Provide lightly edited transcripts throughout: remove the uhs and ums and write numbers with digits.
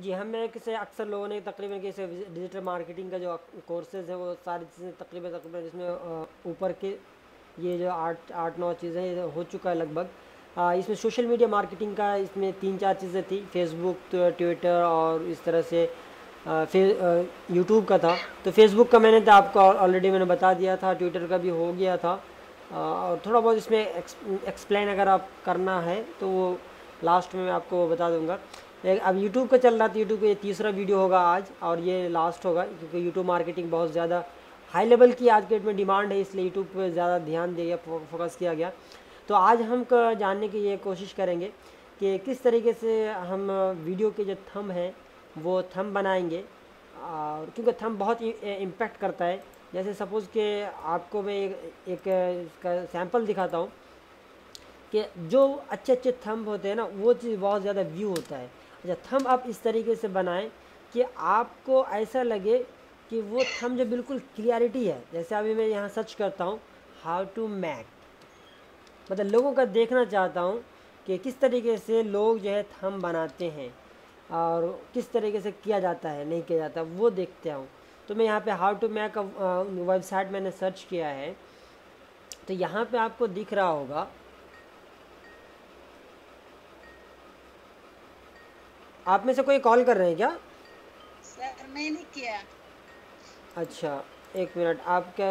जी हमें किसे अक्सर लोगों ने तकरीबन किसे डिजिटल मार्केटिंग का जो कोर्सेज़ है वो सारी चीज़ें तकरीबन जिसमें ऊपर के ये जो 8-9 चीज़ें हो चुका है लगभग। इसमें सोशल मीडिया मार्केटिंग का इसमें 3-4 चीज़ें थी, फेसबुक, ट्विटर और इस तरह से यूट्यूब का था। तो फेसबुक का मैंने तो आपको ऑलरेडी मैंने बता दिया था, ट्विटर का भी हो गया था और थोड़ा बहुत इसमें एक्सप्लेन अगर आप करना है तो वो लास्ट में मैं आपको बता दूंगा। अब यूट्यूब का चल रहा था, यूट्यूब का ये तीसरा वीडियो होगा आज और ये लास्ट होगा क्योंकि यूट्यूब मार्केटिंग बहुत ज़्यादा हाई लेवल की आज के डेट में डिमांड है, इसलिए यूट्यूब पर ज़्यादा ध्यान दिया गया, फोकस किया गया। तो आज हम जानने की ये कोशिश करेंगे कि किस तरीके से हम वीडियो के जो थंब हैं वो थंब बनाएंगे, और क्योंकि थंब बहुत इम्पैक्ट करता है। जैसे सपोज़ के आपको मैं एक इसका सैंपल दिखाता हूँ कि जो अच्छे अच्छे थंब होते हैं ना वो चीज़ बहुत ज़्यादा व्यू होता है। अच्छा, थंब आप इस तरीके से बनाएं कि आपको ऐसा लगे कि वो थंब जो बिल्कुल क्लियरिटी है। जैसे अभी मैं यहाँ सर्च करता हूँ हाउ टू मैक, मतलब लोगों का देखना चाहता हूँ कि किस तरीके से लोग जो है थंब बनाते हैं और किस तरीके से किया जाता है, नहीं किया जाता, वो देखते हूँ। तो मैं यहाँ पे हाउ टू मैक वेबसाइट मैंने सर्च किया है, तो यहाँ पे आपको दिख रहा होगा। आप में से कोई कॉल कर रहे हैं क्या? सर मैंने किया। अच्छा एक मिनट, आप क्या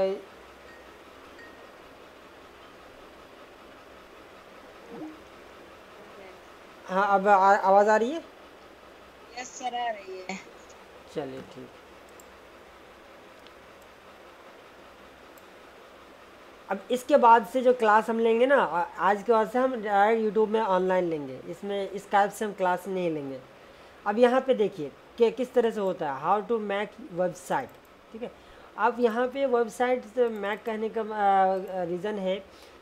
हाँ अब आवाज़ आ रही है? यस सर आ रही है। चलिए ठीक। अब इसके बाद से जो क्लास हम लेंगे ना आज के बाद से हम डायरेक्ट यूट्यूब में ऑनलाइन लेंगे, इसमें स्काइप से हम क्लास नहीं लेंगे। अब यहाँ पे देखिए कि किस तरह से होता है हाउ टू मैक वेबसाइट, ठीक है। अब यहाँ पे वेबसाइट मैक कहने का रीज़न है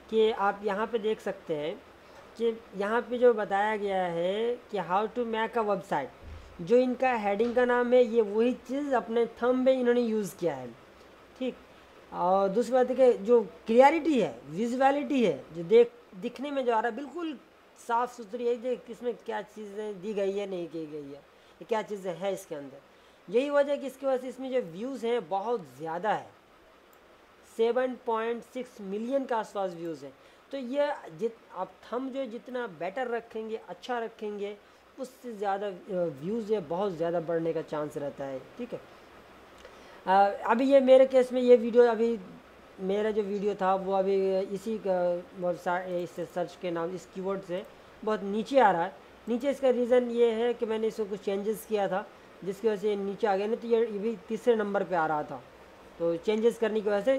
कि आप यहाँ पे देख सकते हैं कि यहाँ पे जो बताया गया है कि how to make a website, जो इनका हेडिंग का नाम है ये वही चीज़ अपने थंब में इन्होंने यूज़ किया है, ठीक। और दूसरी बात है कि जो क्लियरिटी है, विजुअलिटी है, जो दिखने में जो आ रहा है बिल्कुल साफ़ सुथरी है, देख किसमें क्या चीज़ें दी गई है, नहीं की गई है, क्या चीज़ें हैं इसके अंदर। यही वजह है कि इसकी वजह से इसमें जो व्यूज़ हैं बहुत ज़्यादा है, 7.6 मिलियन के आसपास व्यूज़ हैं। तो ये आप थंब जो जितना बेटर रखेंगे, अच्छा रखेंगे, उससे ज़्यादा व्यूज़ ये बहुत ज़्यादा बढ़ने का चांस रहता है, ठीक है। अभी ये मेरे केस में ये वीडियो, अभी मेरा जो वीडियो था वो अभी इसी वेबसाइट इससे सर्च के नाम इस कीवर्ड से बहुत नीचे आ रहा है। नीचे इसका रीज़न ये है कि मैंने इसको कुछ चेंजेस किया था जिसकी वजह से ये नीचे आ गया, नहीं तो ये भी तीसरे नंबर पे आ रहा था, तो चेंजेस करने की वजह से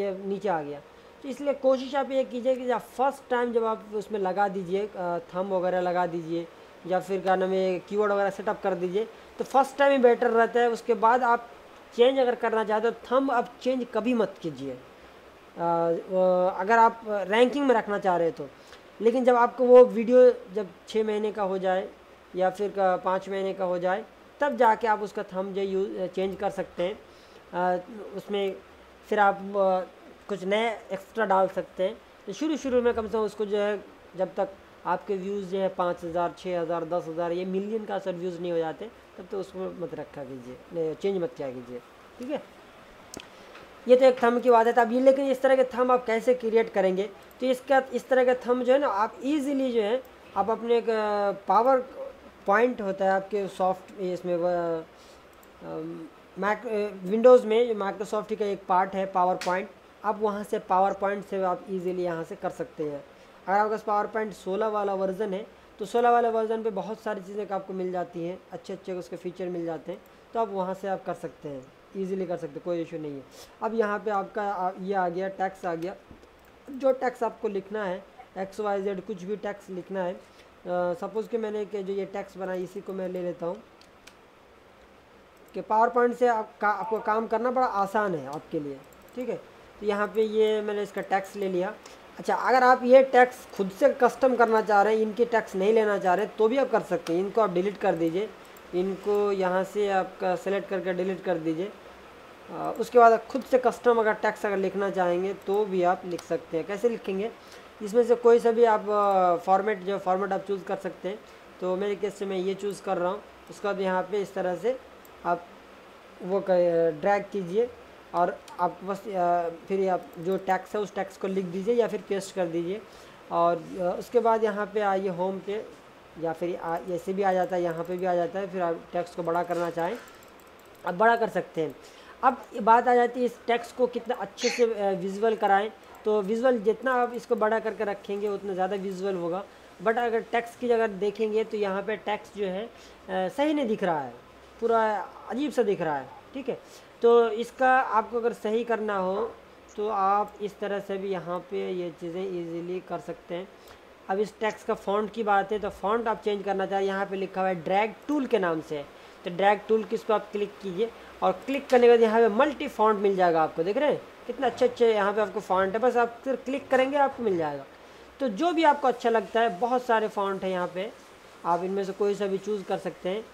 ये नीचे आ गया। तो इसलिए कोशिश आप ये कीजिए कि जब फर्स्ट टाइम जब आप उसमें लगा दीजिए थंब वगैरह लगा दीजिए या फिर क्या नाम है कीवर्ड वगैरह सेटअप कर दीजिए, तो फर्स्ट टाइम ही बेटर रहता है। उसके बाद आप चेंज अगर करना चाहते हो थंब आप चेंज कभी मत कीजिए अगर आप रैंकिंग में रखना चाह रहे हो तो। लेकिन जब आपको वो वीडियो जब 6 महीने का हो जाए या फिर 5 महीने का हो जाए तब जाके आप उसका थंब जो यूज चेंज कर सकते हैं। उसमें फिर आप कुछ नए एक्स्ट्रा डाल सकते हैं। तो शुरू में कम से कम उसको जो है जब तक आपके व्यूज़ जो है 5000, 6000, 10000 ये मिलियन का असर व्यूज़ नहीं हो जाते तब तो उसको मत रखा कीजिए, चेंज मत किया कीजिए, ठीक है। ये तो एक थंब की बात है। अब ये लेकिन इस तरह के थंब आप कैसे क्रिएट करेंगे, तो इसका इस तरह का थंब जो है ना आप इजीली जो है आप अपने एक पावर पॉइंट होता है आपके सॉफ्ट इसमें विंडोज़ में माइक्रोसॉफ्ट का एक पार्ट है पावर पॉइंट, आप वहाँ से पावर पॉइंट से आप इजीली यहाँ से कर सकते हैं। अगर आपके पास पावर पॉइंट 16 वाला वर्जन है तो 16 वाला वर्जन पे बहुत सारी चीज़ें आपको मिल जाती हैं, अच्छे अच्छे उसके फीचर मिल जाते हैं, तो आप वहाँ से आप कर सकते हैं, इजीली कर सकते हैं, कोई इशू नहीं है। अब यहाँ पे आपका ये आ गया टैक्स आ गया, जो टैक्स आपको लिखना है XYZ कुछ भी टैक्स लिखना है। सपोज़ कि मैंने जो ये टैक्स बनाया इसी को मैं ले लेता हूँ कि पावर पॉइंट से आपको काम करना बड़ा आसान है आपके लिए, ठीक है। तो यहाँ पे ये मैंने इसका टैक्स ले लिया। अच्छा, अगर आप ये टैक्स खुद से कस्टम करना चाह रहे हैं, इनके टैक्स नहीं लेना चाह रहे तो भी आप कर सकते हैं। इनको आप डिलीट कर दीजिए, इनको यहाँ से आपका सेलेक्ट करके डिलीट कर दीजिए। उसके बाद खुद से कस्टम अगर टैक्स अगर लिखना चाहेंगे तो भी आप लिख सकते हैं। कैसे लिखेंगे, इसमें से कोई सा भी आप फॉर्मेट आप चूज़ कर सकते हैं। तो मेरे केस से मैं ये चूज़ कर रहा हूँ। उसके बाद यहाँ पे इस तरह से आप वो ड्रैग कीजिए और आप बस फिर आप जो टैक्स है उस टैक्स को लिख दीजिए या फिर पेस्ट कर दीजिए। और उसके बाद यहाँ पे आइए होम पे, या फिर ऐसे भी आ जाता है, यहाँ पे भी आ जाता है। फिर आप टैक्स को बड़ा करना चाहें आप बड़ा कर सकते हैं। अब बात आ जाती है इस टैक्स को कितना अच्छे से विजुअल कराएँ। तो विजुअल जितना आप इसको बड़ा करके रखेंगे उतना ज़्यादा विजुअल होगा। बट अगर टैक्स की जगह देखेंगे तो यहाँ पे टैक्स जो है सही नहीं दिख रहा है, पूरा अजीब सा दिख रहा है, ठीक है। तो इसका आपको अगर सही करना हो तो आप इस तरह से भी यहाँ पे ये चीज़ें इजीली कर सकते हैं। अब इस टैक्स का फॉन्ट की बात है तो फॉन्ट आप चेंज करना चाहें, यहाँ पे लिखा हुआ है ड्रैग टूल के नाम से है। तो ड्रैग टूल किस पर आप क्लिक कीजिए और क्लिक करने के बाद यहाँ पे मल्टी फॉन्ट मिल जाएगा आपको। देख रहे हैं कितना अच्छे अच्छे यहाँ पे आपको फॉन्ट है, बस आप सिर्फ क्लिक करेंगे आपको मिल जाएगा। तो जो भी आपको अच्छा लगता है, बहुत सारे फॉन्ट हैं यहाँ पे, आप इनमें से कोई सा भी चूज़ कर सकते हैं।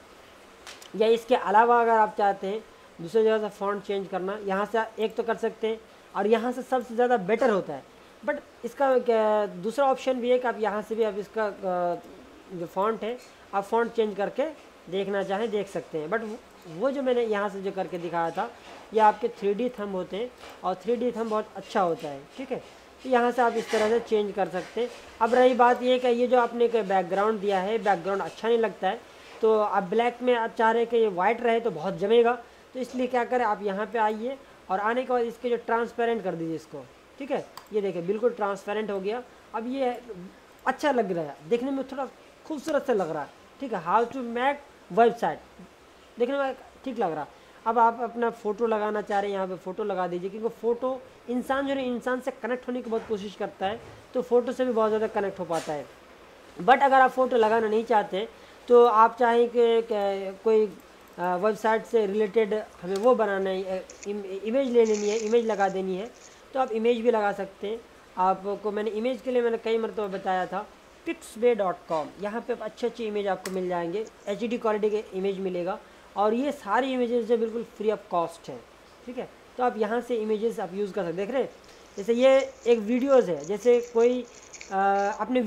या इसके अलावा अगर आप चाहते हैं दूसरी जगह से फॉन्ट चेंज करना, यहाँ से एक तो कर सकते हैं और यहाँ से सबसे ज़्यादा बेटर होता है। बट इसका दूसरा ऑप्शन भी है कि आप यहाँ से भी आप इसका जो फॉन्ट है आप फॉन्ट चेंज करके देखना चाहें देख सकते हैं। बट वो जो मैंने यहाँ से जो करके दिखाया था, ये आपके 3D थंब होते हैं और 3D थंब बहुत अच्छा होता है, ठीक है। तो यहाँ से आप इस तरह से चेंज कर सकते हैं। अब रही बात ये कि ये जो आपने एक बैकग्राउंड दिया है, बैकग्राउंड अच्छा नहीं लगता है। तो आप ब्लैक में आप चाह रहे हैं कि ये वाइट रहे तो बहुत जमेगा, तो इसलिए क्या करें, आप यहाँ पे आइए और आने के बाद इसके जो ट्रांसपेरेंट कर दीजिए इसको, ठीक है। ये देखिए बिल्कुल ट्रांसपेरेंट हो गया। अब ये अच्छा लग रहा है, देखने में थोड़ा खूबसूरत से लग रहा है, ठीक है। हाउ टू मेक वेबसाइट देखने में ठीक लग रहा है। अब आप अपना फ़ोटो लगाना चाह रहे हैं, यहाँ पे फ़ोटो लगा दीजिए, क्योंकि फ़ोटो इंसान जो है इंसान से कनेक्ट होने की बहुत कोशिश करता है, तो फ़ोटो से भी बहुत ज़्यादा कनेक्ट हो पाता है। बट अगर आप फ़ोटो लगाना नहीं चाहते तो आप चाहें कि कोई वेबसाइट से रिलेटेड हमें वो बनाना है, इमेज ले लेनी है, इमेज लगा देनी है, तो आप इमेज भी लगा सकते हैं। आपको मैंने इमेज के लिए मैंने कई मरतबा बताया था, pixbay.com, यहाँ पे अच्छे अच्छे इमेज आपको मिल जाएंगे, HD क्वालिटी के इमेज मिलेगा और ये सारी इमेजेस जो बिल्कुल फ्री ऑफ कॉस्ट हैं, ठीक है। तो आप यहाँ से इमेजेस आप यूज़ कर सकते। देख रहे हैं जैसे ये एक वीडियोस है, जैसे कोई अपने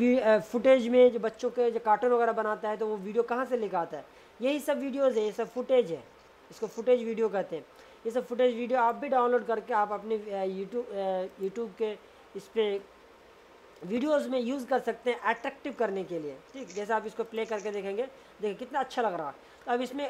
फुटेज में जो बच्चों के जो कार्टून वगैरह बनाता है तो वो वीडियो कहाँ से लेकर आता है, यही सब वीडियोस है, ये सब फुटेज है, इसको फुटेज वीडियो कहते हैं। ये सब फुटेज वीडियो आप भी डाउनलोड करके आप अपने यूट्यूब के इस पर वीडियोज़ में यूज़ कर सकते हैं अट्रैक्टिव करने के लिए, ठीक। जैसे आप इसको प्ले करके देखेंगे, देखिए कितना अच्छा लग रहा है। तो अब इसमें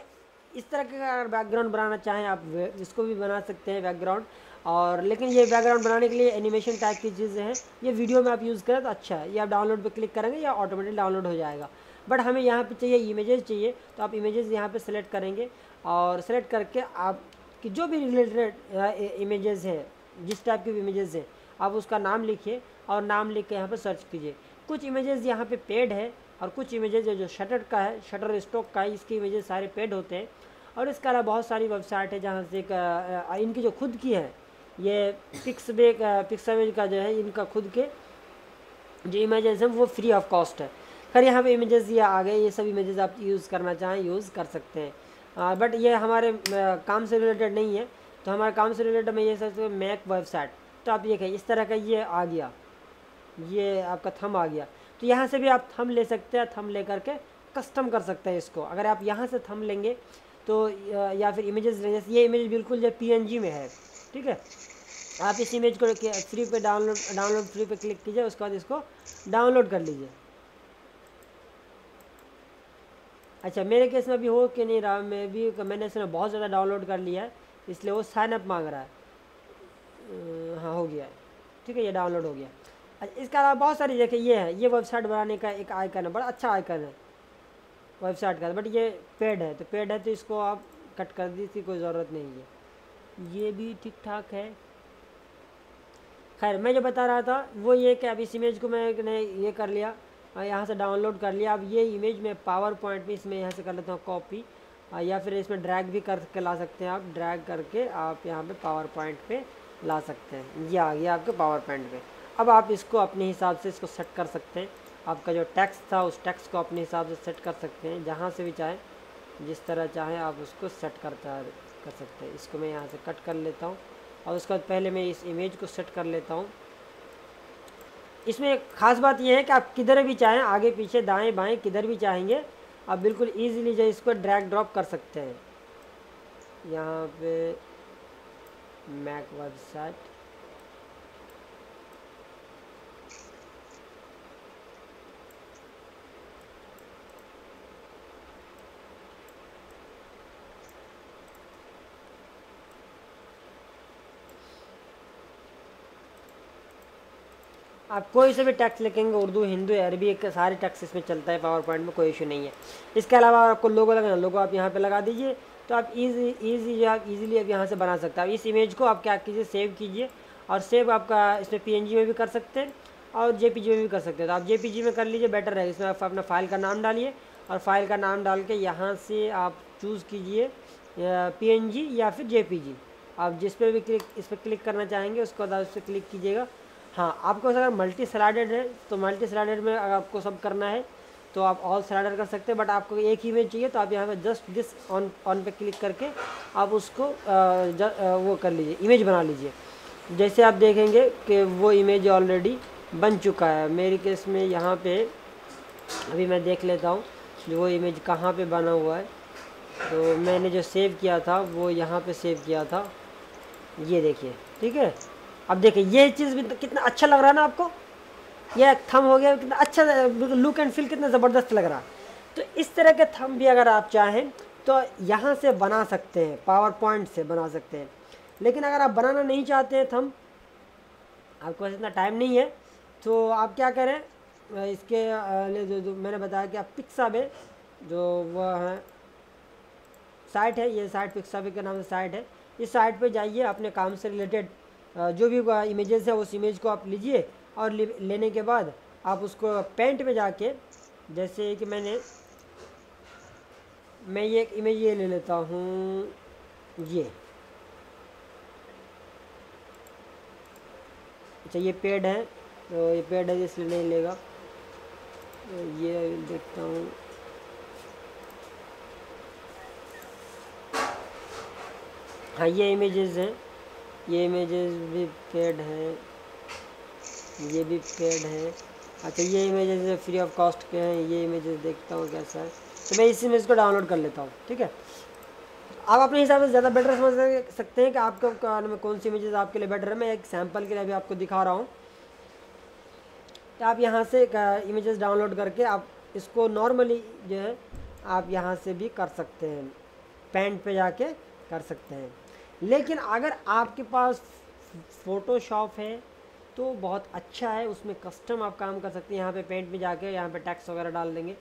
इस तरह का अगर बैकग्राउंड बनाना चाहें आप इसको भी बना सकते हैं बैकग्राउंड, और लेकिन ये बैकग्राउंड बनाने के लिए एनिमेशन टाइप की चीज़ें हैं, ये वीडियो में आप यूज़ करें तो अच्छा है। ये आप डाउनलोड पे क्लिक करेंगे या ऑटोमेटिक डाउनलोड हो जाएगा। बट हमें यहाँ पे चाहिए इमेजेस चाहिए, तो आप इमेजेस यहाँ पे सेलेक्ट करेंगे और सेलेक्ट करके आपकी जो भी रिलेटेड इमेजेस हैं, जिस टाइप की भी इमेजेस हैं, आप उसका नाम लिखिए और नाम लिख के यहाँ पर सर्च कीजिए। कुछ इमेजेस यहाँ पे पेड है और कुछ इमेजेस जो शटर का है, शटर स्टॉक का है, इसकी इमेजेस सारे पेड होते हैं। और इसके अलावा बहुत सारी वेबसाइट है जहाँ से इनकी जो खुद की है, ये पिक्सबे का जो है इनका खुद के जो इमेजेस हैं वो फ्री ऑफ कॉस्ट है। खैर यहाँ पे इमेजेस ये आ गए, ये सब इमेजेस आप यूज़ करना चाहें यूज़ कर सकते हैं। बट ये हमारे काम से रिलेटेड नहीं है, तो हमारे काम से रिलेटेड मैं ये सोचता हूँ मैक वेबसाइट, तो आप ये कहिए इस तरह का ये आ गया, ये आपका थंब आ गया। तो यहाँ से भी आप थंब ले सकते हैं, थंब ले करके कस्टम कर सकते हैं इसको। अगर आप यहाँ से थंब लेंगे तो या फिर इमेजेस लेंगे, ये इमेज बिल्कुल जो PNG में है, ठीक है। आप इस इमेज को फ्री पे डाउनलोड फ्री पे क्लिक कीजिए, उसके बाद इसको डाउनलोड कर लीजिए। अच्छा मेरे केस में अभी हो कि नहीं रहा, मैं भी मैंने इसमें बहुत ज़्यादा डाउनलोड कर लिया है, इसलिए वो साइनअप मांग रहा है। हाँ हो गया, ठीक है, ये डाउनलोड हो गया। अच्छा इसके अलावा बहुत सारी जगह ये है, ये वेबसाइट बनाने का एक आइकन है, बड़ा अच्छा आइकन है वेबसाइट का, बट ये पेड है, तो पेड है तो इसको आप कट कर दी, इसकी कोई ज़रूरत नहीं है। ये भी ठीक ठाक है। खैर मैं जो बता रहा था वो ये कि अब इस इमेज को मैंने ये कर लिया, यहाँ से डाउनलोड कर लिया। अब ये इमेज मैं पावर पॉइंट में इसमें यहाँ से कर लेता हूँ कॉपी, या फिर इसमें ड्रैग भी करके ला सकते हैं आप, ड्रैग करके आप यहाँ पे पावर पॉइंट पे ला सकते हैं। ये आ गया आपके पावर पॉइंट पे। अब आप इसको अपने हिसाब से इसको सेट कर सकते हैं, आपका जो टैक्स था उस टैक्स को अपने हिसाब से सेट कर सकते हैं, जहाँ से भी चाहें जिस तरह चाहें आप उसको सेट कर सकते हैं। इसको मैं यहाँ से कट कर लेता हूँ और उसके बाद पहले मैं इस इमेज को सेट कर लेता हूँ। इसमें खास बात यह है कि आप किधर भी चाहें, आगे पीछे दाएं बाएं किधर भी चाहेंगे आप बिल्कुल ईजिली जो इसको ड्रैग ड्रॉप कर सकते हैं। यहाँ पे मैक वेबसाइट आप कोई से भी टैक्स लिखेंगे, उर्दू हिंदू अरबी के सारे टैक्स इसमें चलता है पावर पॉइंट में, कोई इशू नहीं है। इसके अलावा आपको लोगो लगाना, लोगो आप यहाँ पे लगा दीजिए तो आप ईजिली आप यहाँ से बना सकते हैं। इस इमेज को आप क्या कीजिए, सेव कीजिए और सेव आपका इसमें PNG में भी कर सकते हैं और JPG में भी कर सकते हैं। तो आप JPG में कर लीजिए, बेटर है। इसमें आप अपना फाइल का नाम डालिए और फाइल का नाम डाल के यहाँ से आप चूज़ कीजिए PNG या फिर JPG, आप जिस पर भी इस पर क्लिक करना चाहेंगे उसको उस पर क्लिक कीजिएगा। हाँ, आपको अगर मल्टी स्लाइडेड है तो मल्टी स्लाइडेड में अगर आपको सब करना है तो आप ऑल स्लाइडर कर सकते हैं, बट आपको एक ही इमेज चाहिए तो आप यहाँ पे जस्ट दिस ऑन पे क्लिक करके आप उसको वो कर लीजिए, इमेज बना लीजिए। जैसे आप देखेंगे कि वो इमेज ऑलरेडी बन चुका है। मेरे केस में यहाँ पे अभी मैं देख लेता हूँ जो वो इमेज कहाँ पर बना हुआ है। तो मैंने जो सेव किया था वो यहाँ पर सेव किया था, ये देखिए। ठीक है, अब देखिए ये चीज़ भी कितना अच्छा लग रहा है ना आपको, ये थंब हो गया कितना अच्छा, बिल्कुल लुक एंड फील कितना ज़बरदस्त लग रहा। तो इस तरह के थंब भी अगर आप चाहें तो यहाँ से बना सकते हैं, पावर पॉइंट से बना सकते हैं। लेकिन अगर आप बनाना नहीं चाहते हैं थंब, आपके पास इतना टाइम नहीं है, तो आप क्या करें, इसके लिए जो मैंने बताया कि आप पिक्साबे जो वह है साइट है, ये साइट पिक्साबे के नाम से साइट है, इस साइट पर जाइए, अपने काम से रिलेटेड जो भी इमेजेस है उस इमेज को आप लीजिए और लेने के बाद आप उसको पेंट में जाके, जैसे कि मैं ये एक इमेज ये ले लेता हूँ, ये अच्छा ये पेड़ है, तो ये पेड़ है इसलिए नहीं लेगा, तो ये देखता हूँ हाँ ये इमेजेस हैं, ये इमेजेस भी पेड हैं, ये भी पेड हैं। अच्छा ये इमेजेस फ्री ऑफ कॉस्ट के हैं, ये इमेजेस देखता हूँ कैसा है, तो मैं इस इमेज को डाउनलोड कर लेता हूँ। ठीक है, आप अपने हिसाब से ज़्यादा बेटर समझ सकते हैं कि आपको कौन सी इमेजेस आपके लिए बेटर है। मैं एक सैम्पल के लिए अभी आपको दिखा रहा हूँ। तो आप यहाँ से इमेजेस डाउनलोड करके आप इसको नॉर्मली जो है आप यहाँ से भी कर सकते हैं, पेंट पे जाके कर सकते हैं। लेकिन अगर आपके पास फ़ोटोशॉप है तो बहुत अच्छा है, उसमें कस्टम आप काम कर सकते हैं। यहाँ पे पेंट में जाके यहाँ पे टैक्स वगैरह डाल देंगे,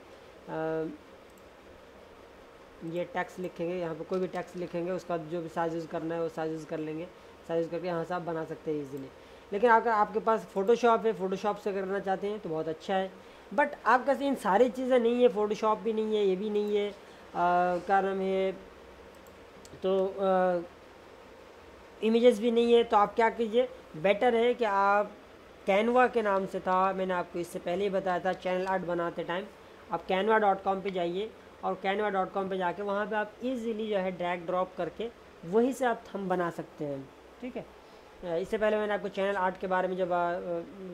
ये टैक्स लिखेंगे, यहाँ पे कोई भी टैक्स लिखेंगे, उसका जो भी साइज यूज़ करना है वो साइज यूज़ कर लेंगे, साइज यूज़ करके यहाँ से आप बना सकते हैं ईजिली। लेकिन अगर आपके पास फ़ोटोशॉप है, फ़ोटोशॉप से करना चाहते हैं तो बहुत अच्छा है, बट आपके पास इन सारी चीज़ें नहीं है, फ़ोटोशॉप भी नहीं है, ये भी नहीं है, कारण है तो इमेजेस भी नहीं है, तो आप क्या कीजिए, बेटर है कि आप कैनवा के नाम से था, मैंने आपको इससे पहले ही बताया था चैनल आर्ट बनाते टाइम, आप canva.com पे जाइए और canva.com पे जाके वहाँ पे आप इजीली जो है ड्रैग ड्रॉप करके वहीं से आप थंब बना सकते हैं। ठीक है, इससे पहले मैंने आपको चैनल आर्ट के बारे में जब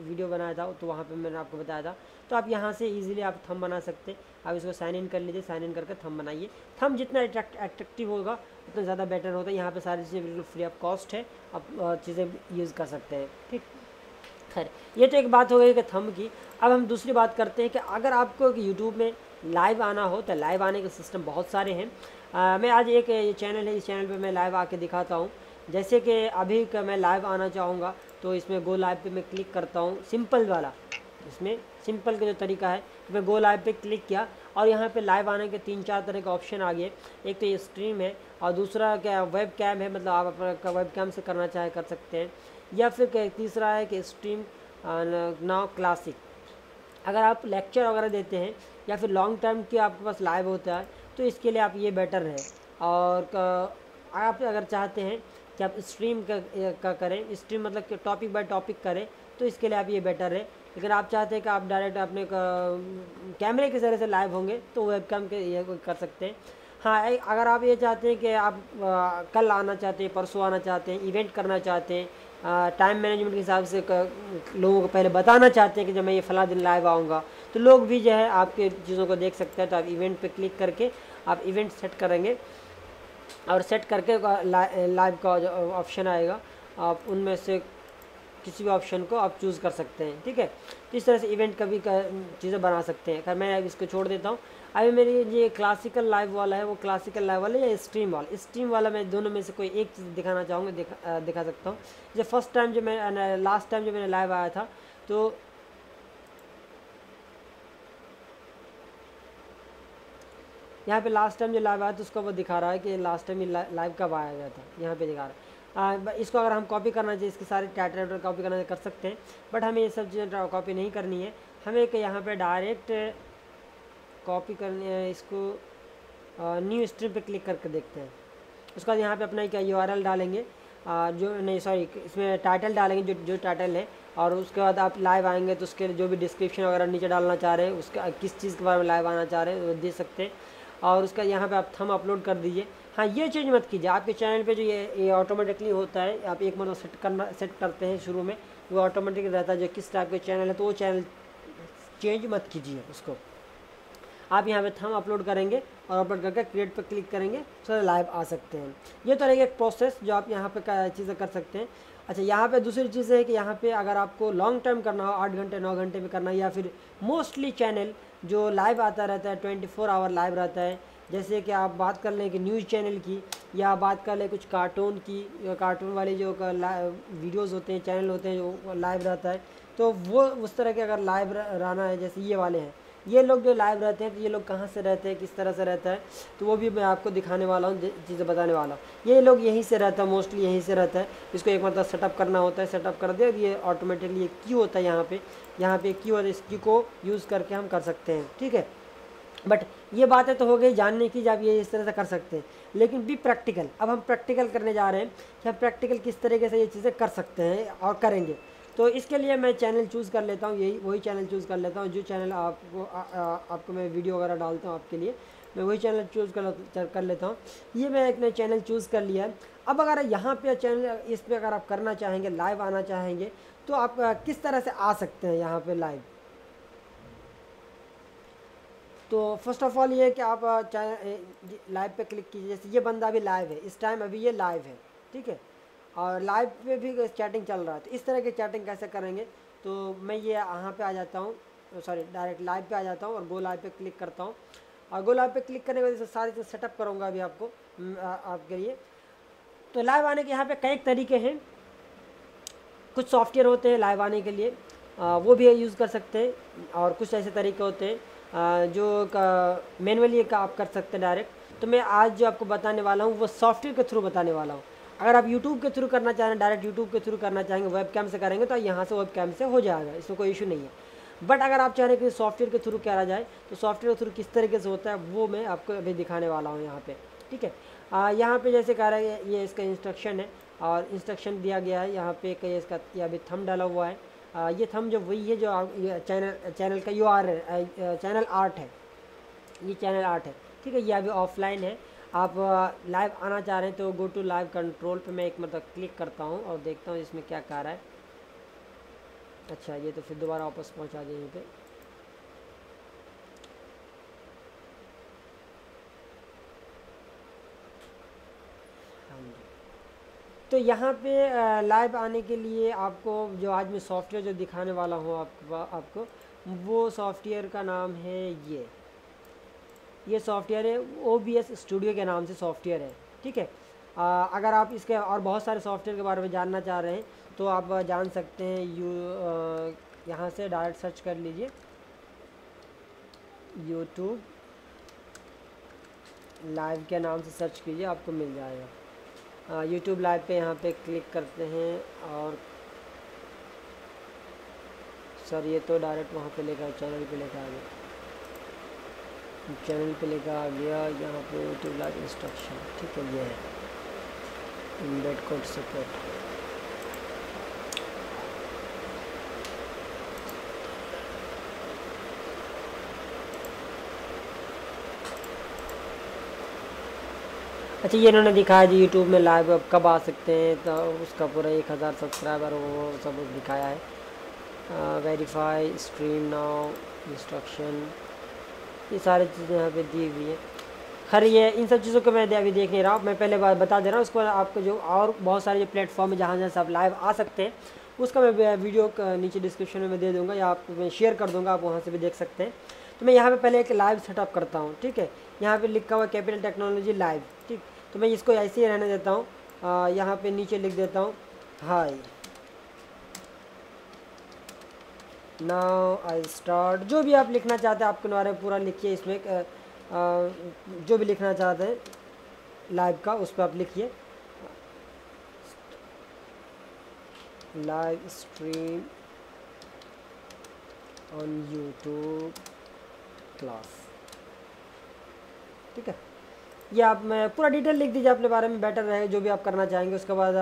वीडियो बनाया था तो वहाँ पर मैंने आपको बताया था, तो आप यहाँ से ईजिली आप थंब बना सकते। आप इसको साइन इन कर लीजिए, साइन इन करके थंब बनाइए। थंब जितना एट्रैक्टिव होगा उतना ज़्यादा बेटर होता है। यहाँ पे सारी चीज़ें बिल्कुल फ्री ऑफ कॉस्ट है, आप चीज़ें यूज़ कर सकते हैं। ठीक, खैर ये तो एक बात हो गई कि थंब की। अब हम दूसरी बात करते हैं कि अगर आपको YouTube में लाइव आना हो तो लाइव आने के सिस्टम बहुत सारे हैं। मैं आज एक चैनल है, इस चैनल पर मैं लाइव आके दिखाता हूँ। जैसे कि अभी मैं लाइव आना चाहूँगा तो इसमें गो लाइव पर मैं क्लिक करता हूँ, सिंपल वाला, इसमें सिंपल का जो तरीका है, तो मैं गो लाइव पे क्लिक किया और यहाँ पे लाइव आने के 3-4 तरह के ऑप्शन आ गए। एक तो ये स्ट्रीम है और दूसरा क्या वेब कैम है, मतलब आप अपना वेब कैम से करना चाहे कर सकते हैं, या फिर तीसरा है कि स्ट्रीम नाउ क्लासिक। अगर आप लेक्चर वगैरह देते हैं या फिर लॉन्ग टर्म की आपके पास लाइव होता है तो इसके लिए आप ये बेटर है। और आप अगर चाहते हैं कि आप स्ट्रीम का करें, स्ट्रीम मतलब कि टॉपिक बाय टॉपिक करें, तो इसके लिए आप ये बेटर है। लेकिन आप चाहते हैं कि आप डायरेक्ट अपने कैमरे के जरिए से लाइव होंगे तो वेबकैम के ये कर सकते हैं। हाँ, अगर आप ये चाहते हैं कि आप कल आना चाहते हैं, परसों आना चाहते हैं, इवेंट करना चाहते हैं, टाइम मैनेजमेंट के हिसाब से लोगों को पहले बताना चाहते हैं कि जब मैं ये फ़लाँ दिन लाइव आऊँगा तो लोग भी जो है आपके चीज़ों को देख सकते हैं। तो आप इवेंट पे क्लिक करके आप इवेंट सेट करेंगे और सेट करके लाइव का जो ऑप्शन आएगा आप उनमें से किसी भी ऑप्शन को आप चूज़ कर सकते हैं। ठीक है, इस तरह से इवेंट का भी चीज़ें बना सकते हैं। खैर मैं इसको छोड़ देता हूँ। अभी मेरी ये क्लासिकल लाइव वाला है, वो क्लासिकल लाइव वाला या स्ट्रीम वाला, स्ट्रीम वाला मैं दोनों में से कोई एक चीज़ दिखाना चाहूँगा, दिखा सकता हूँ। जैसे फर्स्ट टाइम जो मैं लास्ट टाइम जो मैंने लाइव आया था तो यहाँ पे लास्ट टाइम जो लाइव आया था उसको वो दिखा रहा है कि लास्ट टाइम ये लाइव कब आया गया था, यहाँ पे दिखा रहा है। इसको अगर हम कॉपी करना चाहिए, इसके सारे टाइटल कॉपी करना कर सकते हैं, बट हमें ये सब चीज़ें कॉपी नहीं करनी है। हमें यहाँ पे डायरेक्ट कॉपी करनी है, इसको न्यू स्ट्रीम पे क्लिक करके देखते हैं। उसके बाद यहाँ पर अपना एक URL डालेंगे, जो नहीं सॉरी इसमें टाइटल डालेंगे, जो टाइटल है, और उसके बाद आप लाइव आएंगे तो उसके जो भी डिस्क्रिप्शन वगैरह नीचे डालना चाह रहे हैं, उसका किस चीज़ के बारे में लाइव आना चाह रहे हैं वो दे सकते हैं। और उसका यहाँ पे आप थंब अपलोड कर दीजिए। हाँ, ये चीज़ मत कीजिए, आपके चैनल पे जो ये ऑटोमेटिकली होता है, आप एक मतलब सेट करते हैं शुरू में, वो ऑटोमेटिक रहता है जो किस टाइप का चैनल है, तो वो चैनल चेंज मत कीजिए उसको। आप यहाँ पे थंब अपलोड करेंगे और अपलोड करके क्रिएट पर क्लिक करेंगे तो लाइव आ सकते हैं। ये तो रहेगा एक प्रोसेस जो आप यहाँ पर चीज़ें कर सकते हैं। अच्छा, यहाँ पे दूसरी चीज़ है कि यहाँ पे अगर आपको लॉन्ग टर्म करना हो, 8 घंटे 9 घंटे में करना है, या फिर मोस्टली चैनल जो लाइव आता रहता है 24 आवर लाइव रहता है, जैसे कि आप बात कर लें कि न्यूज़ चैनल की, या बात कर लें कुछ कार्टून की, कार्टून वाले जो वीडियोस होते हैं, चैनल होते हैं जो लाइव रहता है, तो वो उस तरह के अगर लाइव रहना है, जैसे ये वाले हैं, ये लोग जो लाइव रहते हैं, तो ये लोग कहाँ से रहते हैं, किस तरह से रहता है, तो वो भी मैं आपको दिखाने वाला हूँ, चीज़ें बताने वाला हूँ। ये लोग यहीं से रहता है, मोस्टली यहीं से रहता है। इसको एक मतलब सेटअप करना होता है, सेटअप कर दे, ये ऑटोमेटिकली एक क्यू होता है यहाँ पे क्यू, और इस क्यू को यूज़ करके हम कर सकते हैं। ठीक है, बट ये बातें तो हो गई जानने की, जब ये इस तरह से कर सकते हैं, लेकिन भी प्रैक्टिकल, अब हम प्रैक्टिकल करने जा रहे हैं कि हम प्रैक्टिकल किस तरीके से ये चीज़ें कर सकते हैं और करेंगे। तो इसके लिए मैं चैनल चूज़ कर लेता हूँ, यही वही चैनल चूज़ कर लेता हूँ, जो चैनल आपको मैं वीडियो वगैरह डालता हूँ आपके लिए, मैं वही चैनल चूज़ कर लेता हूँ। ये मैं एक नया चैनल चूज़ कर लिया है। अब अगर यहाँ पे चैनल, इस पर अगर आप करना चाहेंगे, लाइव आना चाहेंगे, तो आप किस तरह से आ सकते हैं यहाँ पर लाइव। तो फर्स्ट ऑफ ऑल ये कि आप लाइव पर क्लिक कीजिए। जैसे ये बंदा अभी लाइव है, इस टाइम अभी ये लाइव है, ठीक है, और लाइव पे भी चैटिंग चल रहा है। तो इस तरह की चैटिंग कैसे करेंगे, तो मैं ये यहाँ पे आ जाता हूँ, सॉरी डायरेक्ट लाइव पे आ जाता हूँ और गो लाइव पे क्लिक करता हूँ। और गो लाइव पे क्लिक करने के बाद सारी चीज़ सेटअप करूँगा अभी आपको आपके लिए। तो लाइव आने के यहाँ पे कई तरीके हैं, कुछ सॉफ्टवेयर होते हैं लाइव आने के लिए, वो भी यूज़ कर सकते हैं, और कुछ ऐसे तरीके होते हैं जो मैनुअली आप कर सकते हैं डायरेक्ट। तो मैं आज जो आपको बताने वाला हूँ वो सॉफ्टवेयर के थ्रू बताने वाला हूँ। अगर आप YouTube के थ्रू करना चाहें, डायरेक्ट YouTube के थ्रू करना चाहेंगे, वेबकैम से करेंगे, तो यहाँ से वेबकैम से हो जाएगा, इसमें कोई इशू नहीं है। बट अगर आप चाह रहे हैं कि सॉफ्टवेयर के थ्रू करा जाए, तो सॉफ्टवेयर के थ्रू किस तरीके से होता है वो मैं आपको अभी दिखाने वाला हूँ यहाँ पे। ठीक है, यहाँ पे जैसे कह रहा है ये इसका इंस्ट्रक्शन है, और इंस्ट्रक्शन दिया गया है यहाँ पे, कहीं इसका यह अभी थंब डाला हुआ है। ये थंब जो वही है जो चैनल का URL, चैनल आर्ट है, ये चैनल आर्ट है। ठीक है, ये अभी ऑफलाइन है। आप लाइव आना चाह रहे हैं तो गो टू लाइव कंट्रोल पे मैं एक मतलब क्लिक करता हूँ और देखता हूँ इसमें क्या कह रहा है। अच्छा, ये तो फिर दोबारा वापस पहुँचा दें यहीं पे। तो यहाँ पे लाइव आने के लिए आपको जो आज मैं सॉफ्टवेयर जो दिखाने वाला हूँ आपको वो सॉफ्टवेयर का नाम है, ये सॉफ्टवेयर है OBS स्टूडियो के नाम से सॉफ्टवेयर है। ठीक है, अगर आप इसके और बहुत सारे सॉफ्टवेयर के बारे में जानना चाह रहे हैं तो आप जान सकते हैं। यहाँ से डायरेक्ट सर्च कर लीजिए YouTube लाइव के नाम से सर्च कीजिए, आपको मिल जाएगा। YouTube लाइव पे यहाँ पे क्लिक करते हैं और सर ये तो डायरेक्ट वहाँ पे लेकर चैनल पे लेकर आ गया, चैनल पे लेकर आ गया। यहाँ पे YouTube लाइव इंस्ट्रक्शन, ठीक है, ये है एम्बेड कोड सपोर्ट। अच्छा, ये इन्होंने दिखाया जी YouTube में लाइव अब कब आ सकते हैं, तो उसका पूरा 1000 सब्सक्राइबर वो सब दिखाया है। वेरीफाई स्ट्रीम नाउ इंस्ट्रक्शन, ये सारी चीज़ें यहाँ पे दी हुई हैं। खैर ये इन सब चीज़ों को मैं अभी देख नहीं रहा हूँ, मैं पहले बता दे रहा हूँ। उसके बाद आपको जो और बहुत सारे जो प्लेटफॉर्म है जहाँ जहाँ से आप लाइव आ सकते हैं उसका मैं वीडियो नीचे डिस्क्रिप्शन में दे दूँगा या आपको मैं शेयर कर दूँगा, आप वहाँ से भी देख सकते हैं। तो मैं यहाँ पर पहले एक लाइव सेटअप करता हूँ, ठीक है। यहाँ पर लिखा हुआ कैपिटल टेक्नोलॉजी लाइव, ठीक। तो मैं इसको ऐसे ही रहने देता हूँ, यहाँ पर नीचे लिख देता हूँ हाई नाउ आई स्टार्ट, जो भी आप लिखना चाहते हैं आपके द्वारा पूरा लिखिए इसमें, जो भी लिखना चाहते हैं लाइव का उस पर आप लिखिए। Live stream on YouTube class, ठीक है। ये आप मैं पूरा डिटेल लिख दीजिए अपने बारे में, बेटर रहेगा जो भी आप करना चाहेंगे। उसके बाद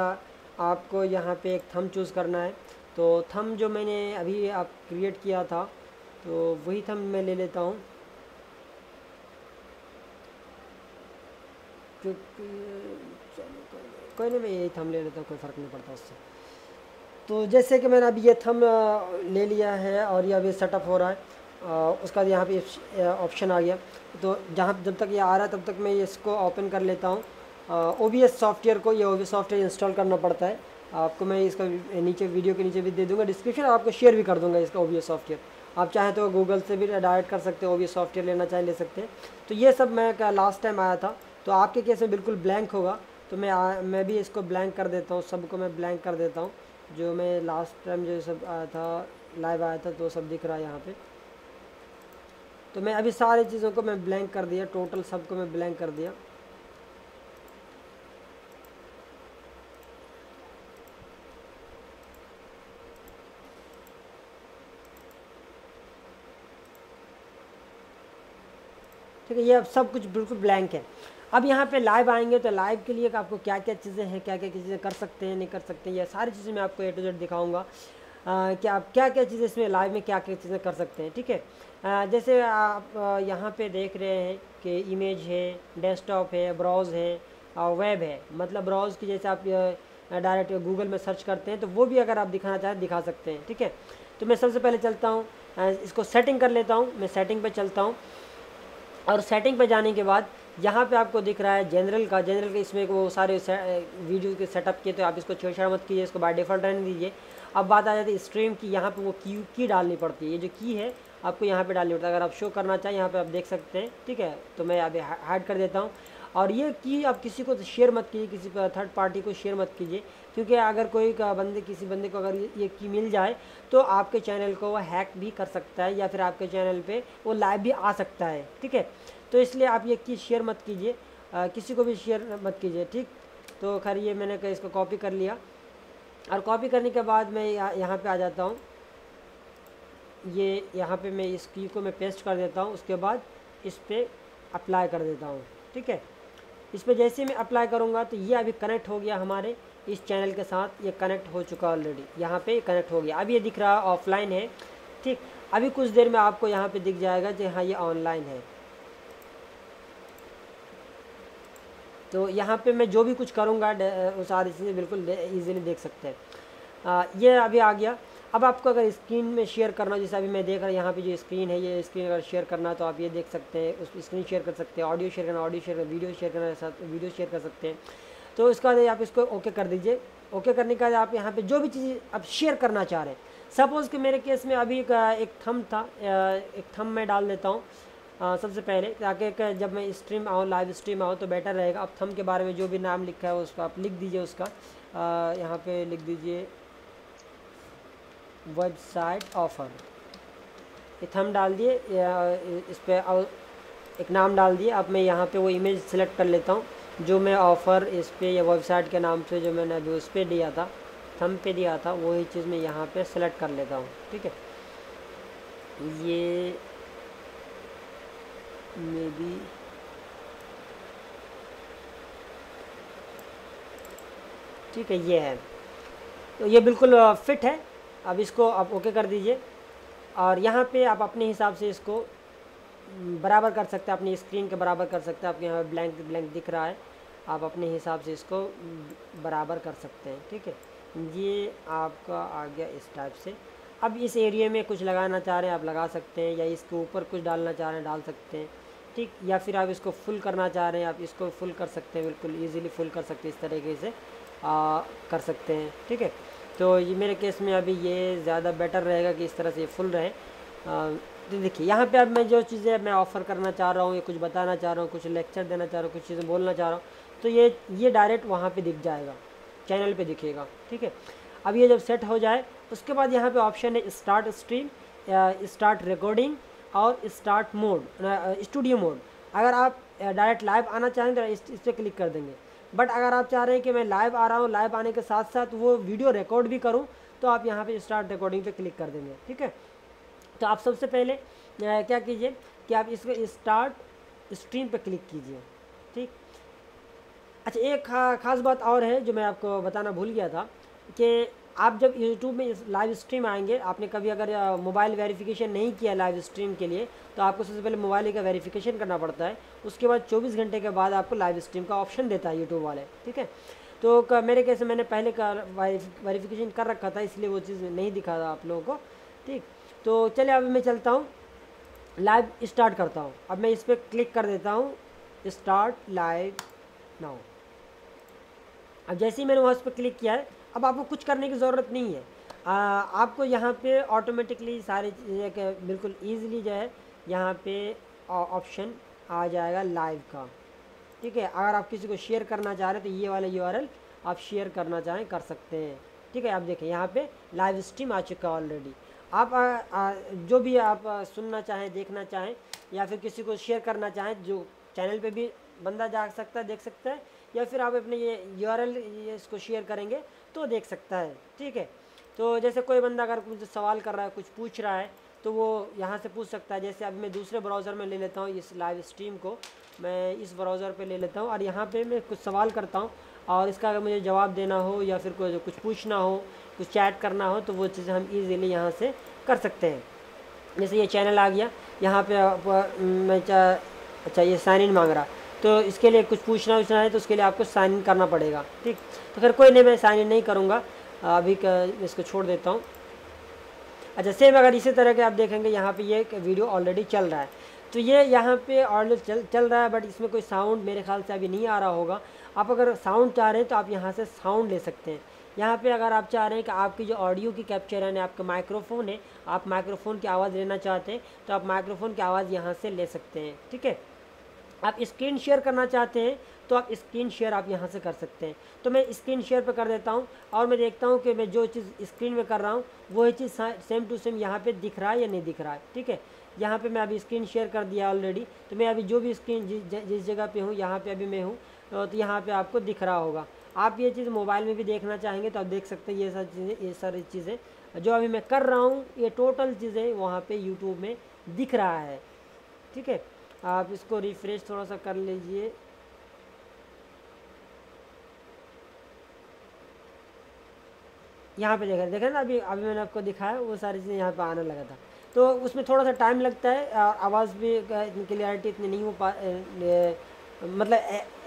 आपको यहाँ पे एक थंब चूज़ करना है, तो थंब जो मैंने अभी आप क्रिएट किया था तो वही थंब मैं ले लेता हूँ, क्योंकि कोई नहीं मैं यही थंब ले लेता हूँ, कोई फ़र्क नहीं पड़ता उससे। तो जैसे कि मैंने अभी ये थंब ले लिया है और ये अभी सेटअप हो रहा है, उसका यहाँ पे ऑप्शन आ गया। तो जहाँ जब तक ये आ रहा है तब तक मैं इसको ओपन कर लेता हूँ। ओबीएस सॉफ्टवेयर को, ये ओबीएस सॉफ्टवेयर इंस्टॉल करना पड़ता है आपको, मैं इसका नीचे वीडियो के नीचे भी दे दूँगा डिस्क्रिप्शन, आपको शेयर भी कर दूँगा इसका ओबीएस सॉफ्टवेयर। आप चाहें तो गूगल से भी डायरेक्ट कर सकते हो, ओबीएस सॉफ्टवेयर लेना चाहें ले सकते हैं। तो ये सब मैं लास्ट टाइम आया था, तो आपके केस में बिल्कुल ब्लैंक होगा, तो मैं भी इसको ब्लैंक कर देता हूँ, सबको मैं ब्लैंक कर देता हूँ। जो मैं लास्ट टाइम जो सब आया था लाइव आया था तो सब दिख रहा है यहाँ पे। तो मैं अभी सारी चीज़ों को मैं ब्लैंक कर दिया, टोटल सबको मैं ब्लैंक कर दिया। ठीक है, ये अब सब कुछ बिल्कुल ब्लैंक है। अब यहाँ पे लाइव आएंगे तो लाइव के लिए आपको क्या क्या चीज़ें हैं, क्या क्या चीज़ें कर सकते हैं नहीं कर सकते हैं, ये सारी चीज़ें मैं आपको A to Z दिखाऊंगा कि आप क्या क्या चीज़ें इसमें लाइव में क्या क्या चीज़ें कर सकते हैं, ठीक है। जैसे आप यहाँ पे देख रहे हैं कि इमेज है, डेस्कटॉप है, ब्राउज़ है और वेब है। मतलब ब्राउज़ की जैसे आप डायरेक्ट गूगल में सर्च करते हैं तो वो भी अगर आप दिखाना चाहें दिखा सकते हैं, ठीक है। तो मैं सबसे पहले चलता हूँ, इसको सेटिंग कर लेता हूँ, मैं सेटिंग पर चलता हूँ। और सेटिंग पर जाने के बाद यहाँ पे आपको दिख रहा है जनरल का, जनरल के इसमें वो सारे वीडियो के सेटअप किए, तो आप इसको छेड़छाड़ मत कीजिए, इसको बाय डिफ़ॉल्ट रहने दीजिए। अब बात आ जाती है स्ट्रीम की, यहाँ पे वो की डालनी पड़ती है, ये जो की है आपको यहाँ पे डालनी पड़ती है। अगर आप शो करना चाहें यहाँ पे आप देख सकते हैं, ठीक है। तो मैं अभी हाइड कर देता हूँ। और ये की आप किसी को शेयर मत कीजिए, किसी थर्ड पार्टी को शेयर मत कीजिए, क्योंकि अगर कोई किसी बंदे को अगर ये की मिल जाए तो आपके चैनल को वो हैक भी कर सकता है या फिर आपके चैनल पे वो लाइव भी आ सकता है, ठीक है। तो इसलिए आप ये की शेयर मत कीजिए, किसी को भी शेयर मत कीजिए, ठीक। तो खैर ये मैंने इसको कॉपी कर लिया और कॉपी करने के बाद मैं यहाँ पर आ जाता हूँ, ये यहाँ पर मैं इस की को मैं पेस्ट कर देता हूँ। उसके बाद इस पर अप्लाई कर देता हूँ, ठीक है। इस पर जैसे मैं अप्लाई करूँगा तो ये अभी कनेक्ट हो गया हमारे इस चैनल के साथ, ये कनेक्ट हो चुका ऑलरेडी, यहाँ पे कनेक्ट हो गया। अब ये दिख रहा है ऑफलाइन है, ठीक। अभी कुछ देर में आपको यहाँ पे दिख जाएगा कि हाँ ये ऑनलाइन है। तो यहाँ पे मैं जो भी कुछ करूँगा उस सारी चीज़ें बिल्कुल ईजिली देख सकते हैं। ये अभी आ गया। अब आपको अगर स्क्रीन में शेयर करना हो, जैसे अभी मैं देख रहा हूँ यहाँ पे जो स्क्रीन है, ये स्क्रीन अगर शेयर करना है तो आप ये देख सकते हैं, उस स्क्रीन शेयर कर सकते हैं, ऑडियो शेयर करना ऑडियो शेयर करना, वीडियो शेयर करना साथ वीडियो शेयर कर सकते हैं। तो इसका आप इसको ओके कर दीजिए। ओके करने के बाद आप यहाँ पे जो भी चीज़ आप शेयर करना चाह रहे हैं, सपोज़ कि मेरे केस में अभी एक थंब था, एक थंब मैं डाल देता हूँ सबसे पहले, ताकि जब मैं स्ट्रीम आऊँ लाइव स्ट्रीम आऊँ तो बेटर रहेगा। आप थंब के बारे में जो भी नाम लिखा है उसको आप लिख दीजिए, उसका यहाँ पर लिख दीजिए वेबसाइट ऑफ़र, ये थंब डाल दिए, इस पर एक नाम डाल दिए। अब मैं यहाँ पे वो इमेज सेलेक्ट कर लेता हूँ जो मैं ऑफ़र इस पर या वेबसाइट के नाम से जो मैंने अभी उस पर दिया था, थंब पे दिया था, वही चीज़ मैं यहाँ पे सेलेक्ट कर लेता हूँ, ठीक है। ये मे बी ठीक है, ये है, तो ये बिल्कुल फिट है। अब इसको आप ओके कर दीजिए और यहाँ पे आप अपने हिसाब से इसको बराबर कर सकते हैं, अपनी स्क्रीन के बराबर कर सकते हैं। आपके यहाँ ब्लैंक ब्लैंक दिख रहा है, आप अपने हिसाब से इसको बराबर कर सकते हैं, ठीक है। ये आपका आ गया इस टाइप से। अब इस एरिया में कुछ लगाना चाह रहे हैं आप लगा सकते हैं, या इसके ऊपर कुछ डालना चाह रहे हैं डाल सकते हैं, ठीक। या फिर आप इसको फुल करना चाह रहे हैं आप इसको फुल कर सकते हैं, बिल्कुल ईजिली फुल कर सकते हैं, इस तरीके से कर सकते हैं, ठीक है। तो ये मेरे केस में अभी ये ज़्यादा बेटर रहेगा कि इस तरह से फुल रहे। तो देखिए यहाँ पे अब मैं जो चीज़ें मैं ऑफ़र करना चाह रहा हूँ या कुछ बताना चाह रहा हूँ, कुछ लेक्चर देना चाह रहा हूँ, कुछ चीज़ें बोलना चाह रहा हूँ, तो ये डायरेक्ट वहाँ पे दिख जाएगा, चैनल पे दिखेगा, ठीक है। अब ये जब सेट हो जाए उसके बाद यहाँ पे ऑप्शन है स्टार्ट स्ट्रीम, स्टार्ट रिकॉर्डिंग और स्टार्ट मोड, स्टूडियो मोड। अगर आप डायरेक्ट लाइव आना चाहें तो इस पर क्लिक कर देंगे, बट अगर आप चाह रहे हैं कि मैं लाइव आ रहा हूँ, लाइव आने के साथ साथ वो वीडियो रिकॉर्ड भी करूँ, तो आप यहाँ पर स्टार्ट रिकॉर्डिंग पर क्लिक कर देंगे, ठीक है। तो आप सबसे पहले क्या कीजिए कि आप इसको स्टार्ट स्ट्रीम पे क्लिक कीजिए, ठीक। अच्छा, एक ख़ास बात और है जो मैं आपको बताना भूल गया था कि आप जब YouTube में लाइव स्ट्रीम आएंगे, आपने कभी अगर मोबाइल वेरिफिकेशन नहीं किया लाइव स्ट्रीम के लिए, तो आपको सबसे पहले मोबाइल का वेरिफिकेशन करना पड़ता है, उसके बाद 24 घंटे के बाद आपको लाइव स्ट्रीम का ऑप्शन देता है यूट्यूब वाले, ठीक है। तो मेरे कैसे मैंने पहले का वेरिफिकेशन कर रखा था, इसलिए वो चीज़ नहीं दिखा था आप लोगों को, ठीक। तो चलिए अब मैं चलता हूँ लाइव स्टार्ट करता हूँ। अब मैं इस पर क्लिक कर देता हूँ स्टार्ट लाइव नाउ। अब जैसे ही मैंने वहाँ उस पर क्लिक किया है, अब आपको कुछ करने की ज़रूरत नहीं है, आपको यहाँ पे ऑटोमेटिकली सारे चीज़ें बिल्कुल ईजिली जो है यहाँ पे ऑप्शन आ जाएगा लाइव का, ठीक है। अगर आप किसी को शेयर करना चाह रहे हैं तो ये वाला URL आप शेयर करना चाहें कर सकते हैं, ठीक है। आप देखें यहाँ पर लाइव स्ट्रीम आ चुका है ऑलरेडी। आप जो भी आप सुनना चाहें, देखना चाहें या फिर किसी को शेयर करना चाहें, जो चैनल पे भी बंदा जा सकता है, देख सकता है, या फिर आप अपने ये URL इसको शेयर करेंगे तो देख सकता है, ठीक है। तो जैसे कोई बंदा अगर कुछ सवाल कर रहा है, कुछ पूछ रहा है, तो वो यहाँ से पूछ सकता है। जैसे अभी मैं दूसरे ब्राउज़र में ले लेता हूँ, इस लाइव स्ट्रीम को मैं इस ब्राउज़र पर ले लेता हूँ और यहाँ पर मैं कुछ सवाल करता हूँ, और इसका अगर मुझे जवाब देना हो या फिर कोई कुछ पूछना हो, कुछ चैट करना हो, तो वो चीज़ हम इजीली यहाँ से कर सकते हैं। जैसे ये चैनल आ गया, यहाँ पे मैं अच्छा ये साइन इन मांग रहा, तो इसके लिए कुछ पूछना है तो उसके लिए आपको साइन इन करना पड़ेगा, ठीक। तो फिर कोई नहीं, मैं साइन इन नहीं करूँगा अभी, इसको छोड़ देता हूँ। अच्छा, सेम अगर इसी तरह के आप देखेंगे यहाँ पर ये वीडियो ऑलरेडी चल रहा है, तो ये यहाँ पे ऑडियो चल रहा है, बट इसमें कोई साउंड मेरे ख्याल से अभी नहीं आ रहा होगा। आप अगर साउंड चाह रहे हैं तो आप यहाँ से साउंड ले सकते हैं। यहाँ पे अगर आप चाह रहे हैं कि आपकी जो ऑडियो की कैप्चर है, आपका माइक्रोफोन है, आप माइक्रोफोन की आवाज़ लेना चाहते हैं तो आप माइक्रोफोन की आवाज़ यहाँ से ले सकते हैं, ठीक है। आप स्क्रीन शेयर करना चाहते हैं तो आप स्क्रीन शेयर आप यहाँ से कर सकते हैं। तो मैं स्क्रीन शेयर पर कर देता हूँ और मैं देखता हूँ कि मैं जो चीज़ स्क्रीन में कर रहा हूँ वही चीज़ सेम टू सेम यहाँ पर दिख रहा है या नहीं दिख रहा है, ठीक है। यहाँ पे मैं अभी स्क्रीन शेयर कर दिया ऑलरेडी, तो मैं अभी जो भी स्क्रीन जिस जगह पे हूँ, यहाँ पे अभी मैं हूँ, तो यहाँ पे आपको दिख रहा होगा। आप ये चीज़ मोबाइल में भी देखना चाहेंगे तो आप देख सकते हैं। ये सारी चीज़ें जो अभी मैं कर रहा हूँ, ये टोटल चीज़ें वहाँ पे यूट्यूब में दिख रहा है, ठीक है। आप इसको रिफ्रेश थोड़ा सा कर लीजिए। यहाँ पर देखें ना, अभी मैंने आपको दिखाया वो सारी चीज़ें यहाँ पर आने लगा था, तो उसमें थोड़ा सा टाइम लगता है और आवाज़ भी क्लियरिटी इतनी नहीं हो पा, मतलब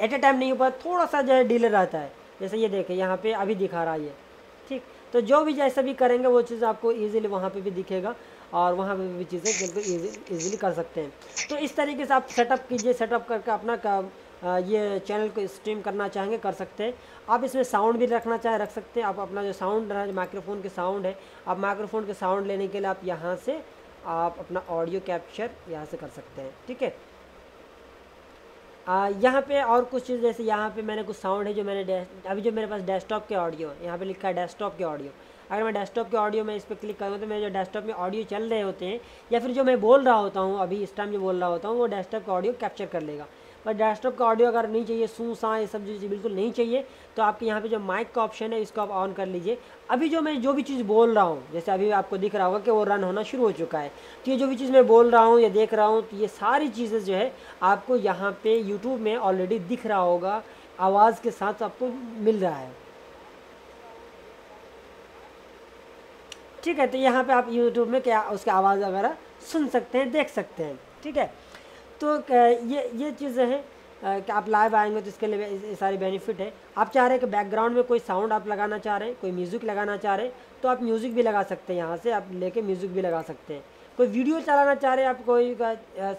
एट ए टाइम नहीं हो पाता, थोड़ा सा जो है डिले रहता है। जैसे ये देखें यहाँ पे अभी दिखा रहा है ये, ठीक। तो जो भी जैसा भी करेंगे वो चीज़ आपको ईजिली वहाँ पे भी दिखेगा और वहाँ पे भी चीज़ें बिल्कुल ईजिली कर सकते हैं। तो इस तरीके से आप सेटअप कीजिए, सेटअप करके अपना ये चैनल को स्ट्रीम करना चाहेंगे कर सकते हैं। आप इसमें साउंड भी रखना चाहें रख सकते हैं। आप अपना जो साउंड है, माइक्रोफोन के साउंड है, आप माइक्रोफोन के साउंड लेने के लिए आप यहाँ से आप अपना ऑडियो कैप्चर यहाँ से कर सकते हैं, ठीक है। यहाँ पे और कुछ चीज़, जैसे यहाँ पे मैंने कुछ साउंड है जो मैंने अभी जो मेरे पास डेस्कटॉप के ऑडियो है, यहाँ पे लिखा है डेस्कटॉप के ऑडियो। अगर मैं डेस्कटॉप के ऑडियो में इस पर क्लिक करूँ तो मेरे जो डेस्कटॉप में ऑडियो चल रहे होते हैं या फिर जो मैं बोल रहा होता हूँ, अभी इस टाइम जो बोल रहा होता हूँ, वो डेस्कटॉप का ऑडियो कैप्चर कर लेगा। पर डेस्कटॉप का ऑडियो अगर नहीं चाहिए, सू सा ये सब चीज़ बिल्कुल नहीं चाहिए, तो आपके यहाँ पे जो माइक का ऑप्शन है इसको आप ऑन कर लीजिए। अभी जो मैं जो भी चीज़ बोल रहा हूँ, जैसे अभी आपको दिख रहा होगा कि वो रन होना शुरू हो चुका है, तो ये जो भी चीज़ मैं बोल रहा हूँ या देख रहा हूँ, तो ये सारी चीज़ें जो है आपको यहाँ पर यूट्यूब में ऑलरेडी दिख रहा होगा, आवाज़ के साथ आपको मिल रहा है, ठीक है। तो यहाँ पर आप यूट्यूब में क्या उसकी आवाज़ वगैरह सुन सकते हैं, देख सकते हैं, ठीक है। तो ये चीज़ें हैं। कि आप लाइव आएंगे तो इसके लिए सारे बेनिफिट है। आप चाह रहे हैं कि बैकग्राउंड में कोई साउंड आप लगाना चाह रहे हैं, कोई म्यूज़िक लगाना चाह रहे हैं तो आप म्यूज़िक भी लगा सकते हैं, यहाँ से आप लेके म्यूज़िक भी लगा सकते हैं। कोई वीडियो चलाना चाह रहे हैं आप, कोई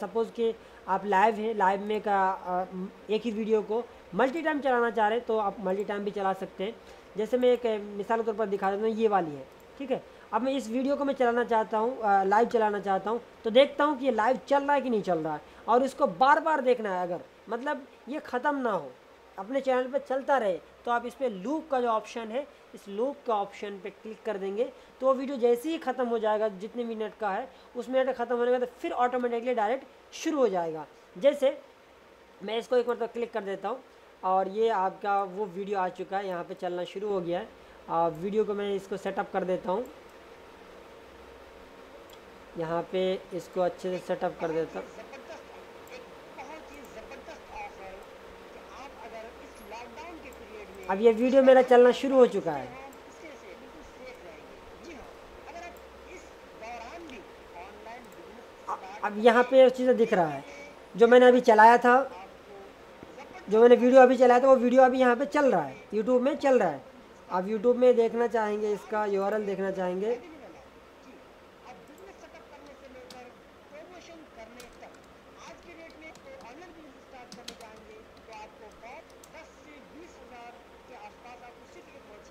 सपोज़ कि आप लाइव हैं, लाइव में का एक ही वीडियो को मल्टी टाइम चलाना चाह रहे हैं तो आप मल्टी टाइम भी चला सकते हैं। जैसे मैं एक मिसाल के तौर पर दिखा देता हूँ, ये वाली है, ठीक है। अब मैं इस वीडियो को मैं चलाना चाहता हूँ, लाइव चलाना चाहता हूँ तो देखता हूँ कि ये लाइव चल रहा है कि नहीं चल रहा है, और इसको बार बार देखना है, अगर मतलब ये ख़त्म ना हो, अपने चैनल पे चलता रहे, तो आप इस पर लूप का जो ऑप्शन है, इस लूप का ऑप्शन पे क्लिक कर देंगे तो वो वीडियो जैसे ही ख़त्म हो जाएगा, जितने मिनट का है उस मिनट ख़त्म होने का तो फिर ऑटोमेटिकली डायरेक्ट शुरू हो जाएगा। जैसे मैं इसको एक बार तो क्लिक कर देता हूँ और ये आपका वो वीडियो आ चुका है, यहाँ पर चलना शुरू हो गया है। वीडियो को मैं इसको सेटअप कर देता हूँ, यहाँ पे इसको अच्छे से सेटअप कर देता हूँ। अब ये वीडियो मेरा चलना शुरू हो चुका है। अब यहाँ पे चीज़ें दिख रहा है, जो मैंने अभी चलाया था, जो मैंने वीडियो अभी चलाया था वो वीडियो अभी यहाँ पे चल रहा है, यूट्यूब में चल रहा है। आप यूट्यूब में देखना चाहेंगे, इसका URL देखना चाहेंगे,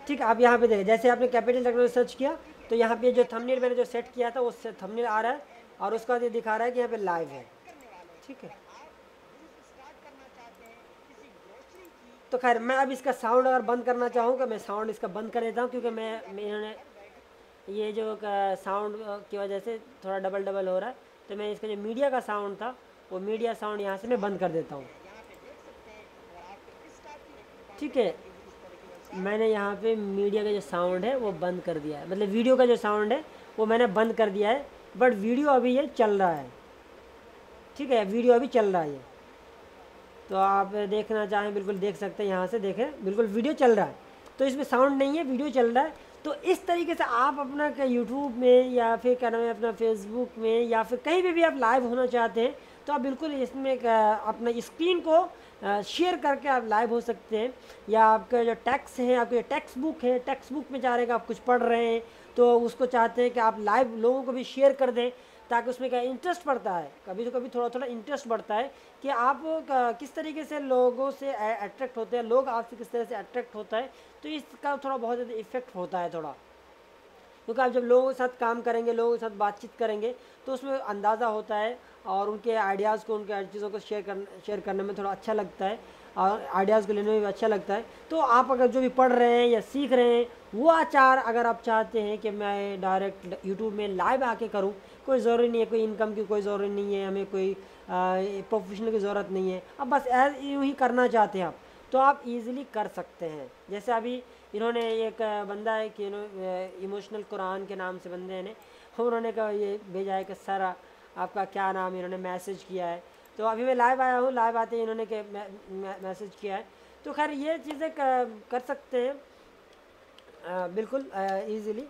ठीक। आप यहाँ पे देखें, जैसे आपने कैपिटल टेक्नोलॉजी सर्च किया तो यहाँ पे जो थंबनेल मैंने जो सेट किया था उससे थंबनेल आ रहा है, और उसका ये दिखा रहा है कि यहाँ पे लाइव है, ठीक है। तो खैर मैं अब इसका साउंड अगर बंद करना चाहूँगा, मैं साउंड इसका बंद कर देता हूँ, क्योंकि मैंने ये जो साउंड की वजह से थोड़ा डबल हो रहा है, तो मैं इसका जो मीडिया का साउंड था वो मीडिया साउंड यहाँ से मैं बंद कर देता हूँ, ठीक है। मैंने यहाँ पे मीडिया का जो साउंड है वो बंद कर दिया है, मतलब वीडियो का जो साउंड है वो मैंने बंद कर दिया है, बट वीडियो अभी ये चल रहा है, ठीक है, वीडियो अभी चल रहा है। तो आप देखना चाहें बिल्कुल देख सकते हैं, यहाँ से देखें, बिल्कुल वीडियो चल रहा है, तो इसमें साउंड नहीं है, वीडियो चल रहा है। तो इस तरीके से आप अपना यूट्यूब में या फिर क्या नाम है अपना फेसबुक में या फिर कहीं पर भी आप लाइव होना चाहते हैं तो आप बिल्कुल इसमें अपना स्क्रीन को शेयर करके आप लाइव हो सकते हैं। या आपका जो टेक्स्ट है, आपकी जो टेक्स्ट बुक है, टेक्स्ट बुक में चाह रहे हैं आप कुछ पढ़ रहे हैं तो उसको चाहते हैं कि आप लाइव लोगों को भी शेयर कर दें, ताकि उसमें क्या इंटरेस्ट बढ़ता है, कभी तो कभी थोड़ा थोड़ा इंटरेस्ट बढ़ता है कि आप किस तरीके से लोगों से अट्रैक्ट होते हैं, लोग आपसे किस तरह से अट्रैक्ट होता है, तो इसका थोड़ा बहुत ज़्यादा इफेक्ट होता है थोड़ा, क्योंकि आप जब लोगों के साथ काम करेंगे, लोगों के साथ बातचीत करेंगे तो उसमें अंदाज़ा होता है और उनके आइडियाज़ को, उनके चीज़ों को शेयर करने में थोड़ा अच्छा लगता है और आइडियाज़ को लेने में भी अच्छा लगता है। तो आप अगर जो भी पढ़ रहे हैं या सीख रहे हैं वो आचार अगर आप चाहते हैं कि मैं डायरेक्ट यूट्यूब में लाइव आके करूँ, कोई ज़रूरी नहीं है, कोई इनकम की कोई ज़रूरत नहीं है, हमें कोई प्रोफेशनल की ज़रूरत नहीं है, अब बस यूँ ही करना चाहते हैं आप तो आप इजीली कर सकते हैं। जैसे अभी इन्होंने एक बंदा है कि इमोशनल कुरान के नाम से बंदे ने, उन्होंने कहा ये भेजा है कि सर आपका क्या नाम, इन्होंने मैसेज किया है, तो अभी मैं लाइव आया हूँ, लाइव आते ही इन्होंने के मैसेज किया है। तो खैर ये चीज़ें कर सकते हैं बिल्कुल ईज़िली।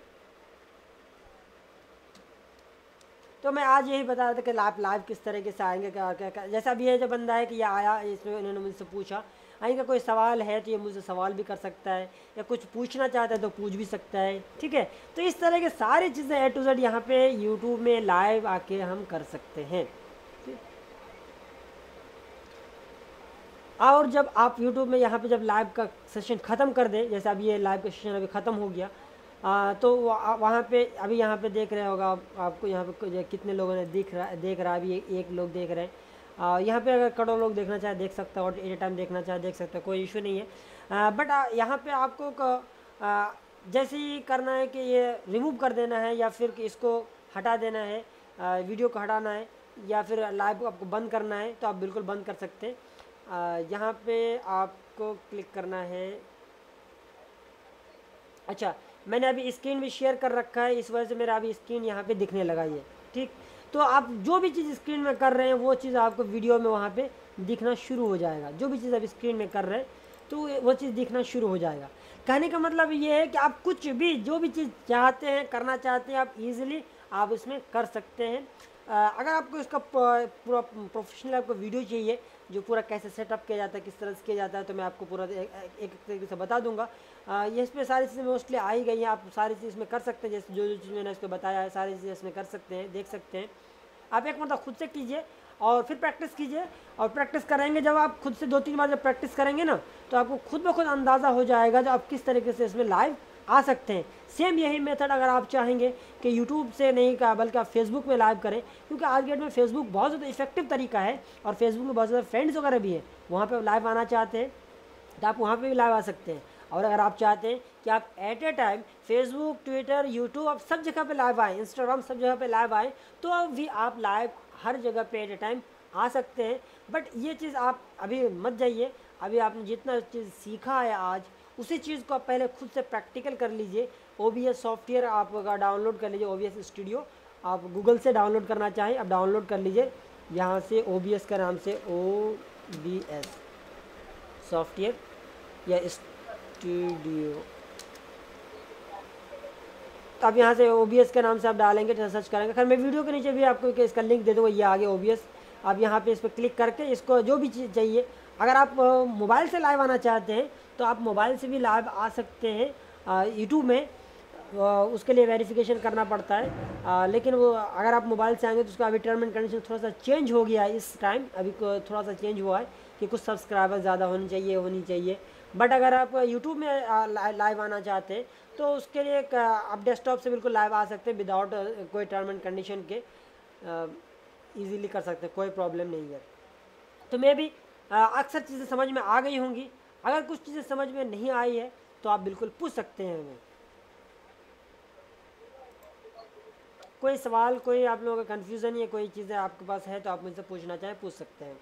तो मैं आज यही बता रहा था कि आप लाइव किस तरीके से आएंगे, क्या जैसे अभी ये जो बंदा है कि ये आया, इसमें इन्होंने मुझसे पूछा, इनका कोई सवाल है तो ये मुझसे सवाल भी कर सकता है, या कुछ पूछना चाहता है तो पूछ भी सकता है, ठीक है। तो इस तरह के सारी चीज़ें A to Z यहाँ पे YouTube में लाइव आके हम कर सकते हैं। और जब आप YouTube में यहाँ पे जब लाइव का सेशन ख़त्म कर दें, जैसे अब ये लाइव का सेशन अभी ख़त्म हो गया, तो वहाँ पे अभी यहाँ पे देख रहे होगा आपको यहाँ पे कितने लोगों ने देख रहा है, अभी एक लोग देख रहे हैं, यहाँ पे अगर करोड़ों लोग देखना चाहे देख सकता है, और एट टाइम देखना चाहे देख सकता है, कोई इशू नहीं है। बट यहाँ पे आपको जैसे ही करना है कि ये रिमूव कर देना है, या फिर इसको हटा देना है, वीडियो को हटाना है, या फिर लाइव को आपको बंद करना है तो आप बिल्कुल बंद कर सकते हैं। यहाँ पे आपको क्लिक करना है। अच्छा, मैंने अभी स्क्रीन भी शेयर कर रखा है, इस वजह से मेरा अभी स्क्रीन यहाँ पर दिखने लगा है, ठीक। तो आप जो भी चीज़ स्क्रीन में कर रहे हैं वो चीज़ आपको वीडियो में वहाँ पे दिखना शुरू हो जाएगा, जो भी चीज़ आप स्क्रीन में कर रहे हैं तो वो चीज़ दिखना शुरू हो जाएगा। कहने का मतलब ये है कि आप कुछ भी जो भी चीज़ चाहते हैं, करना चाहते हैं, आप इजीली आप इसमें कर सकते हैं। अगर आपको इसका पूरा प्रोफेशनल आपको वीडियो चाहिए जो पूरा कैसे सेटअप किया जाता है, किस तरह से किया जाता है, तो मैं आपको पूरा एक तरीके से बता दूंगा। ये इसमें सारी चीज़ें मोस्टली आई गई हैं, आप सारी चीज़ इसमें कर सकते हैं, जैसे जो जो चीज़ मैंने इसको बताया है सारी चीज़ें इसमें कर सकते हैं, देख सकते हैं। आप एक मतलब खुद से कीजिए और फिर प्रैक्टिस कीजिए, और प्रैक्टिस करेंगे जब आप खुद से 2-3 बार जब प्रैक्टिस करेंगे ना, तो आपको खुद ब खुद अंदाज़ा हो जाएगा जो आप किस तरीके से इसमें लाइव आ सकते हैं। सेम यही मेथड अगर आप चाहेंगे कि यूट्यूब से नहीं का बल्कि आप फेसबुक में लाइव करें, क्योंकि आज डेट में फेसबुक बहुत ज़्यादा इफेक्टिव तरीका है और फेसबुक में बहुत ज़्यादा फ्रेंड्स वगैरह भी हैं, वहाँ पर लाइव आना चाहते हैं तो आप वहाँ पर भी लाइव आ सकते हैं। और अगर आप चाहते हैं कि आप at a time Facebook, Twitter, YouTube, आप सब जगह पे लाइव आएँ, इंस्टाग्राम, सब जगह पे लाइव आएँ, तो भी आप लाइव हर जगह पे एट ए टाइम आ सकते हैं। बट ये चीज़ आप अभी मत जाइए, अभी आपने जितना चीज़ सीखा है आज उसी चीज़ को आप पहले खुद से प्रैक्टिकल कर लीजिए। OBS सॉफ्टवेयर आप डाउनलोड कर लीजिए, OBS स्टूडियो आप गूगल से डाउनलोड करना चाहें आप डाउनलोड कर लीजिए, यहाँ से OBS के नाम से OBS सॉफ्टवेयर या स्टूडियो, आप यहाँ से OBS के नाम से आप डालेंगे तो सर्च करेंगे। खैर मैं वीडियो के नीचे भी आपको इसका लिंक दे दूँगा, ये आगे OBS, आप यहाँ पे इस पर क्लिक करके इसको जो भी चीज़ चाहिए। अगर आप मोबाइल से लाइव आना चाहते हैं तो आप मोबाइल से भी लाइव आ सकते हैं यूट्यूब में, उसके लिए वेरिफिकेशन करना पड़ता है, लेकिन वो अगर आप मोबाइल से आएंगे तो उसका अभी टर्म एंड कंडीशन थोड़ा सा चेंज हो गया है इस टाइम, अभी थोड़ा सा चेंज हुआ है कि कुछ सब्सक्राइबर ज़्यादा होनी चाहिए। बट अगर आप यूट्यूब में लाइव आना चाहते हैं तो उसके लिए आप डेस्कटॉप से बिल्कुल लाइव आ सकते हैं विदाउट कोई टर्म एंड कंडीशन के, ईज़िली कर सकते हैं, कोई प्रॉब्लम नहीं है। तो मैं भी अक्सर चीज़ें समझ में आ गई होंगी, अगर कुछ चीज़ें समझ में नहीं आई है तो आप बिल्कुल पूछ सकते हैं हमें, कोई सवाल, कोई आप लोगों का कन्फ्यूज़न या कोई चीज़ें आपके पास है तो आप मुझसे पूछना चाहें पूछ सकते हैं।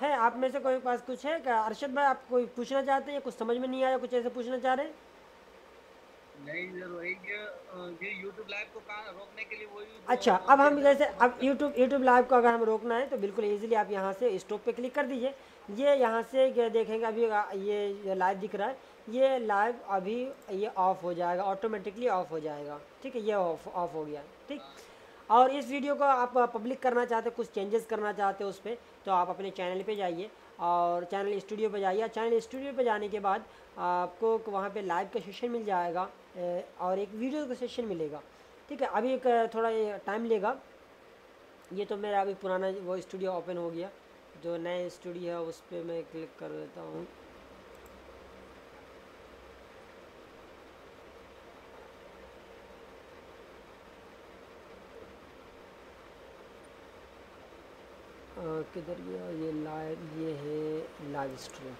है आप में से कोई पास कुछ है क्या? अरशद भाई आप कोई पूछना चाहते हैं, कुछ समझ में नहीं आया, कुछ ऐसे पूछना चाह रहे हैं? नहीं YouTube लाइव को रोकने के लिए वही, अच्छा अब हम जैसे अब YouTube लाइव को अगर हम रोकना है तो बिल्कुल इजीली आप यहाँ से स्टॉप पे क्लिक कर दीजिए, ये यहाँ से देखेंगे अभी ये लाइव दिख रहा है, ये लाइव अभी ये ऑफ हो जाएगा, ऑटोमेटिकली ऑफ हो जाएगा, ठीक है, ये ऑफ हो गया, ठीक। और इस वीडियो को आप पब्लिक करना चाहते हैं, कुछ चेंजेस करना चाहते हो उस पर, तो आप अपने चैनल पर जाइए और चैनल स्टूडियो पर जाइए। चैनल स्टूडियो पर जाने के बाद आपको वहाँ पे लाइव का सेशन मिल जाएगा और एक वीडियो का सेशन मिलेगा, ठीक है। अभी एक थोड़ा टाइम लेगा, ये तो मेरा अभी पुराना वो स्टूडियो ओपन हो गया, जो नया स्टूडियो है उस पर मैं क्लिक कर देता हूँ। किधर गया ये लाइव, ये है लाइव स्ट्रीम,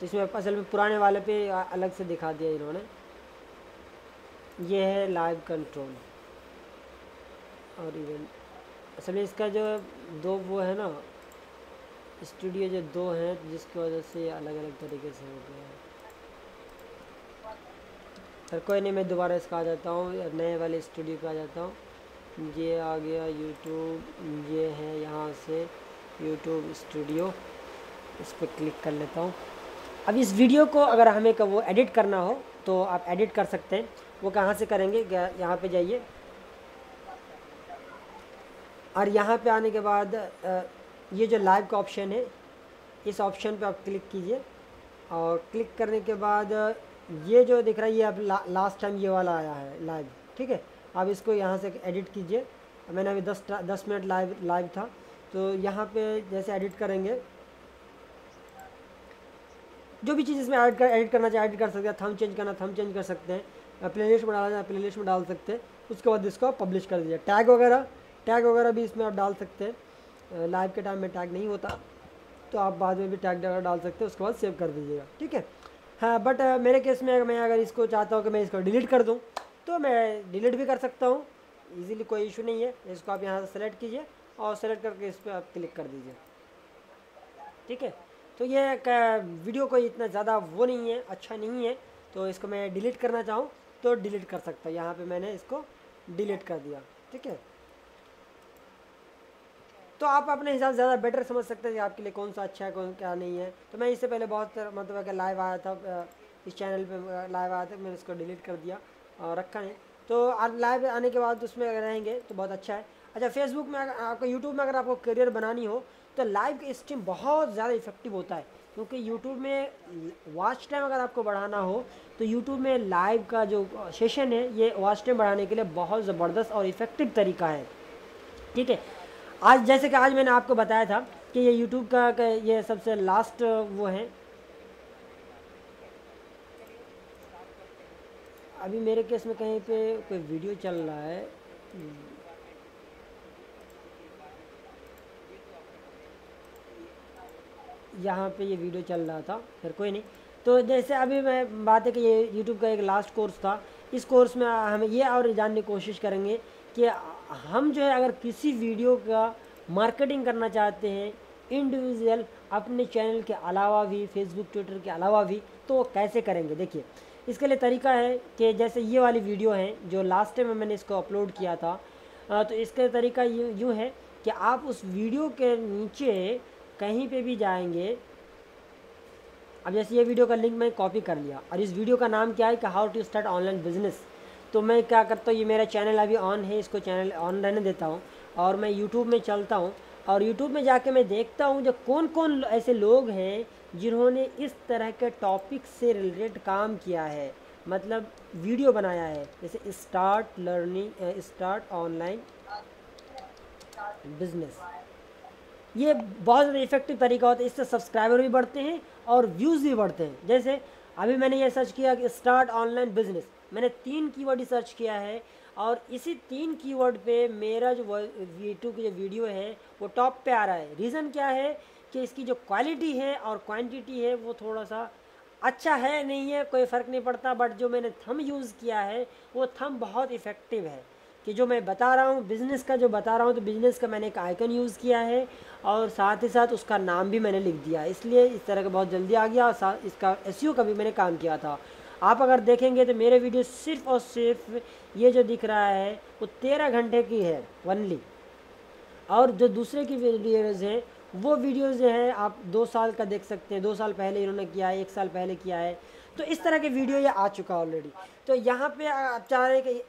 तो इसमें असल में पुराने वाले पे अलग से दिखा दिया इन्होंने, ये है लाइव कंट्रोल और इवेंट, असल में इसका जो दो वो है ना स्टूडियो जो दो हैं जिसकी वजह से अलग अलग तरीके से हो गया है। पर कोई नहीं, मैं दोबारा इसका आ जाता हूँ, नए वाले स्टूडियो पे आ जाता हूँ, ये आ गया YouTube, ये है यहाँ से YouTube स्टूडियो, इस पर क्लिक कर लेता हूँ। अब इस वीडियो को अगर हमें वो एडिट करना हो तो आप एडिट कर सकते हैं, वो कहाँ से करेंगे, यहाँ पे जाइए और यहाँ पे आने के बाद ये जो लाइव का ऑप्शन है इस ऑप्शन पे आप क्लिक कीजिए, और क्लिक करने के बाद ये जो दिख रहा है ये अब लास्ट टाइम ये वाला आया है लाइव, ठीक है। आप इसको यहाँ से एडिट कीजिए, मैंने अभी 10 मिनट लाइव था, तो यहाँ पे जैसे एडिट करेंगे जो भी चीज़ इसमें एडिट करना चाहे एडिट कर सकते हैं, थंब चेंज करना थंब चेंज कर सकते हैं, प्लेलिस्ट में डालना है प्लेलिस्ट में डाल सकते हैं, उसके बाद इसको आप पब्लिश कर दीजिए। टैग वगैरह भी इसमें आप डाल सकते हैं, लाइव के टाइम में टैग नहीं होता तो आप बाद में भी टैग वगैरह डाल सकते हैं, उसके बाद सेव कर दीजिएगा, ठीक है। हाँ बट मेरे केस में मैं अगर इसको चाहता हूँ कि मैं इसको डिलीट कर दूँ तो मैं डिलीट भी कर सकता हूँ, इजीली कोई इशू नहीं है। इसको आप यहाँ से सेलेक्ट कीजिए और सेलेक्ट करके इस पर आप क्लिक कर दीजिए, ठीक है। तो ये वीडियो कोई इतना ज़्यादा वो नहीं है, अच्छा नहीं है, तो इसको मैं डिलीट करना चाहूँ तो डिलीट कर सकता हूँ, यहाँ पे मैंने इसको डिलीट कर दिया, ठीक है। तो आप अपने हिसाब से ज़्यादा बेटर समझ सकते हैं कि आपके लिए कौन सा अच्छा है कौन क्या नहीं है। तो मैं इससे पहले बहुत मतलब लाइव आया था इस चैनल पर, लाइव आया था, मैंने इसको डिलीट कर दिया और रखा है, तो लाइव आने के बाद उसमें अगर रहेंगे तो बहुत अच्छा है। अच्छा, फेसबुक में अगर आपको यूट्यूब में अगर आपको करियर बनानी हो तो लाइव का स्ट्रीम बहुत ज़्यादा इफेक्टिव होता है, क्योंकि यूट्यूब में वॉच टाइम अगर आपको बढ़ाना हो तो यूट्यूब में लाइव का जो सेशन है ये वॉच टाइम बढ़ाने के लिए बहुत ज़बरदस्त और इफेक्टिव तरीका है। ठीक है, आज जैसे कि आज मैंने आपको बताया था कि ये यूट्यूब का ये सबसे लास्ट वो है। अभी मेरे केस में कहीं पे कोई वीडियो चल रहा है, यहाँ पे ये वीडियो चल रहा था, फिर कोई नहीं। तो जैसे अभी मैं बात है कि ये यूट्यूब का एक लास्ट कोर्स था, इस कोर्स में हम ये और जानने की कोशिश करेंगे कि हम जो है अगर किसी वीडियो का मार्केटिंग करना चाहते हैं इंडिविजुअल अपने चैनल के अलावा भी, फेसबुक ट्विटर के अलावा भी, तो वो कैसे करेंगे। देखिए इसके लिए तरीका है कि जैसे ये वाली वीडियो है जो लास्ट टाइम मैंने इसको अपलोड किया था, तो इसका तरीका यूँ है कि आप उस वीडियो के नीचे कहीं पे भी जाएंगे। अब जैसे ये वीडियो का लिंक मैं कॉपी कर लिया और इस वीडियो का नाम क्या है कि how to start online business. तो मैं क्या करता हूँ, ये मेरा चैनल अभी ऑन है, इसको चैनल ऑन रहने देता हूँ और मैं यूट्यूब में चलता हूँ और यूट्यूब में जाके मैं देखता हूँ जो कौन कौन ऐसे लोग हैं जिन्होंने इस तरह के टॉपिक से रिलेटेड काम किया है, मतलब वीडियो बनाया है। जैसे start learning, start online business, ये बहुत ज़्यादा इफेक्टिव तरीका होता है, इससे सब्सक्राइबर भी बढ़ते हैं और व्यूज़ भी बढ़ते हैं। जैसे अभी मैंने ये सर्च किया कि स्टार्ट ऑनलाइन बिजनेस, मैंने 3 कीवर्ड सर्च किया है और इसी 3 कीवर्ड पे मेरा जो यूट्यूब की जो वीडियो है वो टॉप पे आ रहा है। रीज़न क्या है कि इसकी जो क्वालिटी है और क्वांटिटी है वो थोड़ा सा अच्छा है, नहीं है कोई फ़र्क नहीं पड़ता, बट जो मैंने थंब यूज़ किया है वो थंब बहुत इफ़ेक्टिव है कि जो मैं बता रहा हूँ बिज़नेस का, जो बता रहा हूँ तो बिज़नेस का मैंने एक आइकन यूज़ किया है और साथ ही साथ उसका नाम भी मैंने लिख दिया, इसलिए इस तरह का बहुत जल्दी आ गया। और इसका एसईओ का भी मैंने काम किया था। आप अगर देखेंगे तो मेरे वीडियो सिर्फ और सिर्फ ये जो दिख रहा है वो 13 घंटे की है ओनली, और जो दूसरे की वीडियोज़ हैं वो वीडियोज़ हैं आप 2 साल का देख सकते हैं, 2 साल पहले इन्होंने किया है, 1 साल पहले किया है। तो इस तरह के वीडियो ये आ चुका है ऑलरेडी। तो यहाँ पर आप चाह रहे हैं कि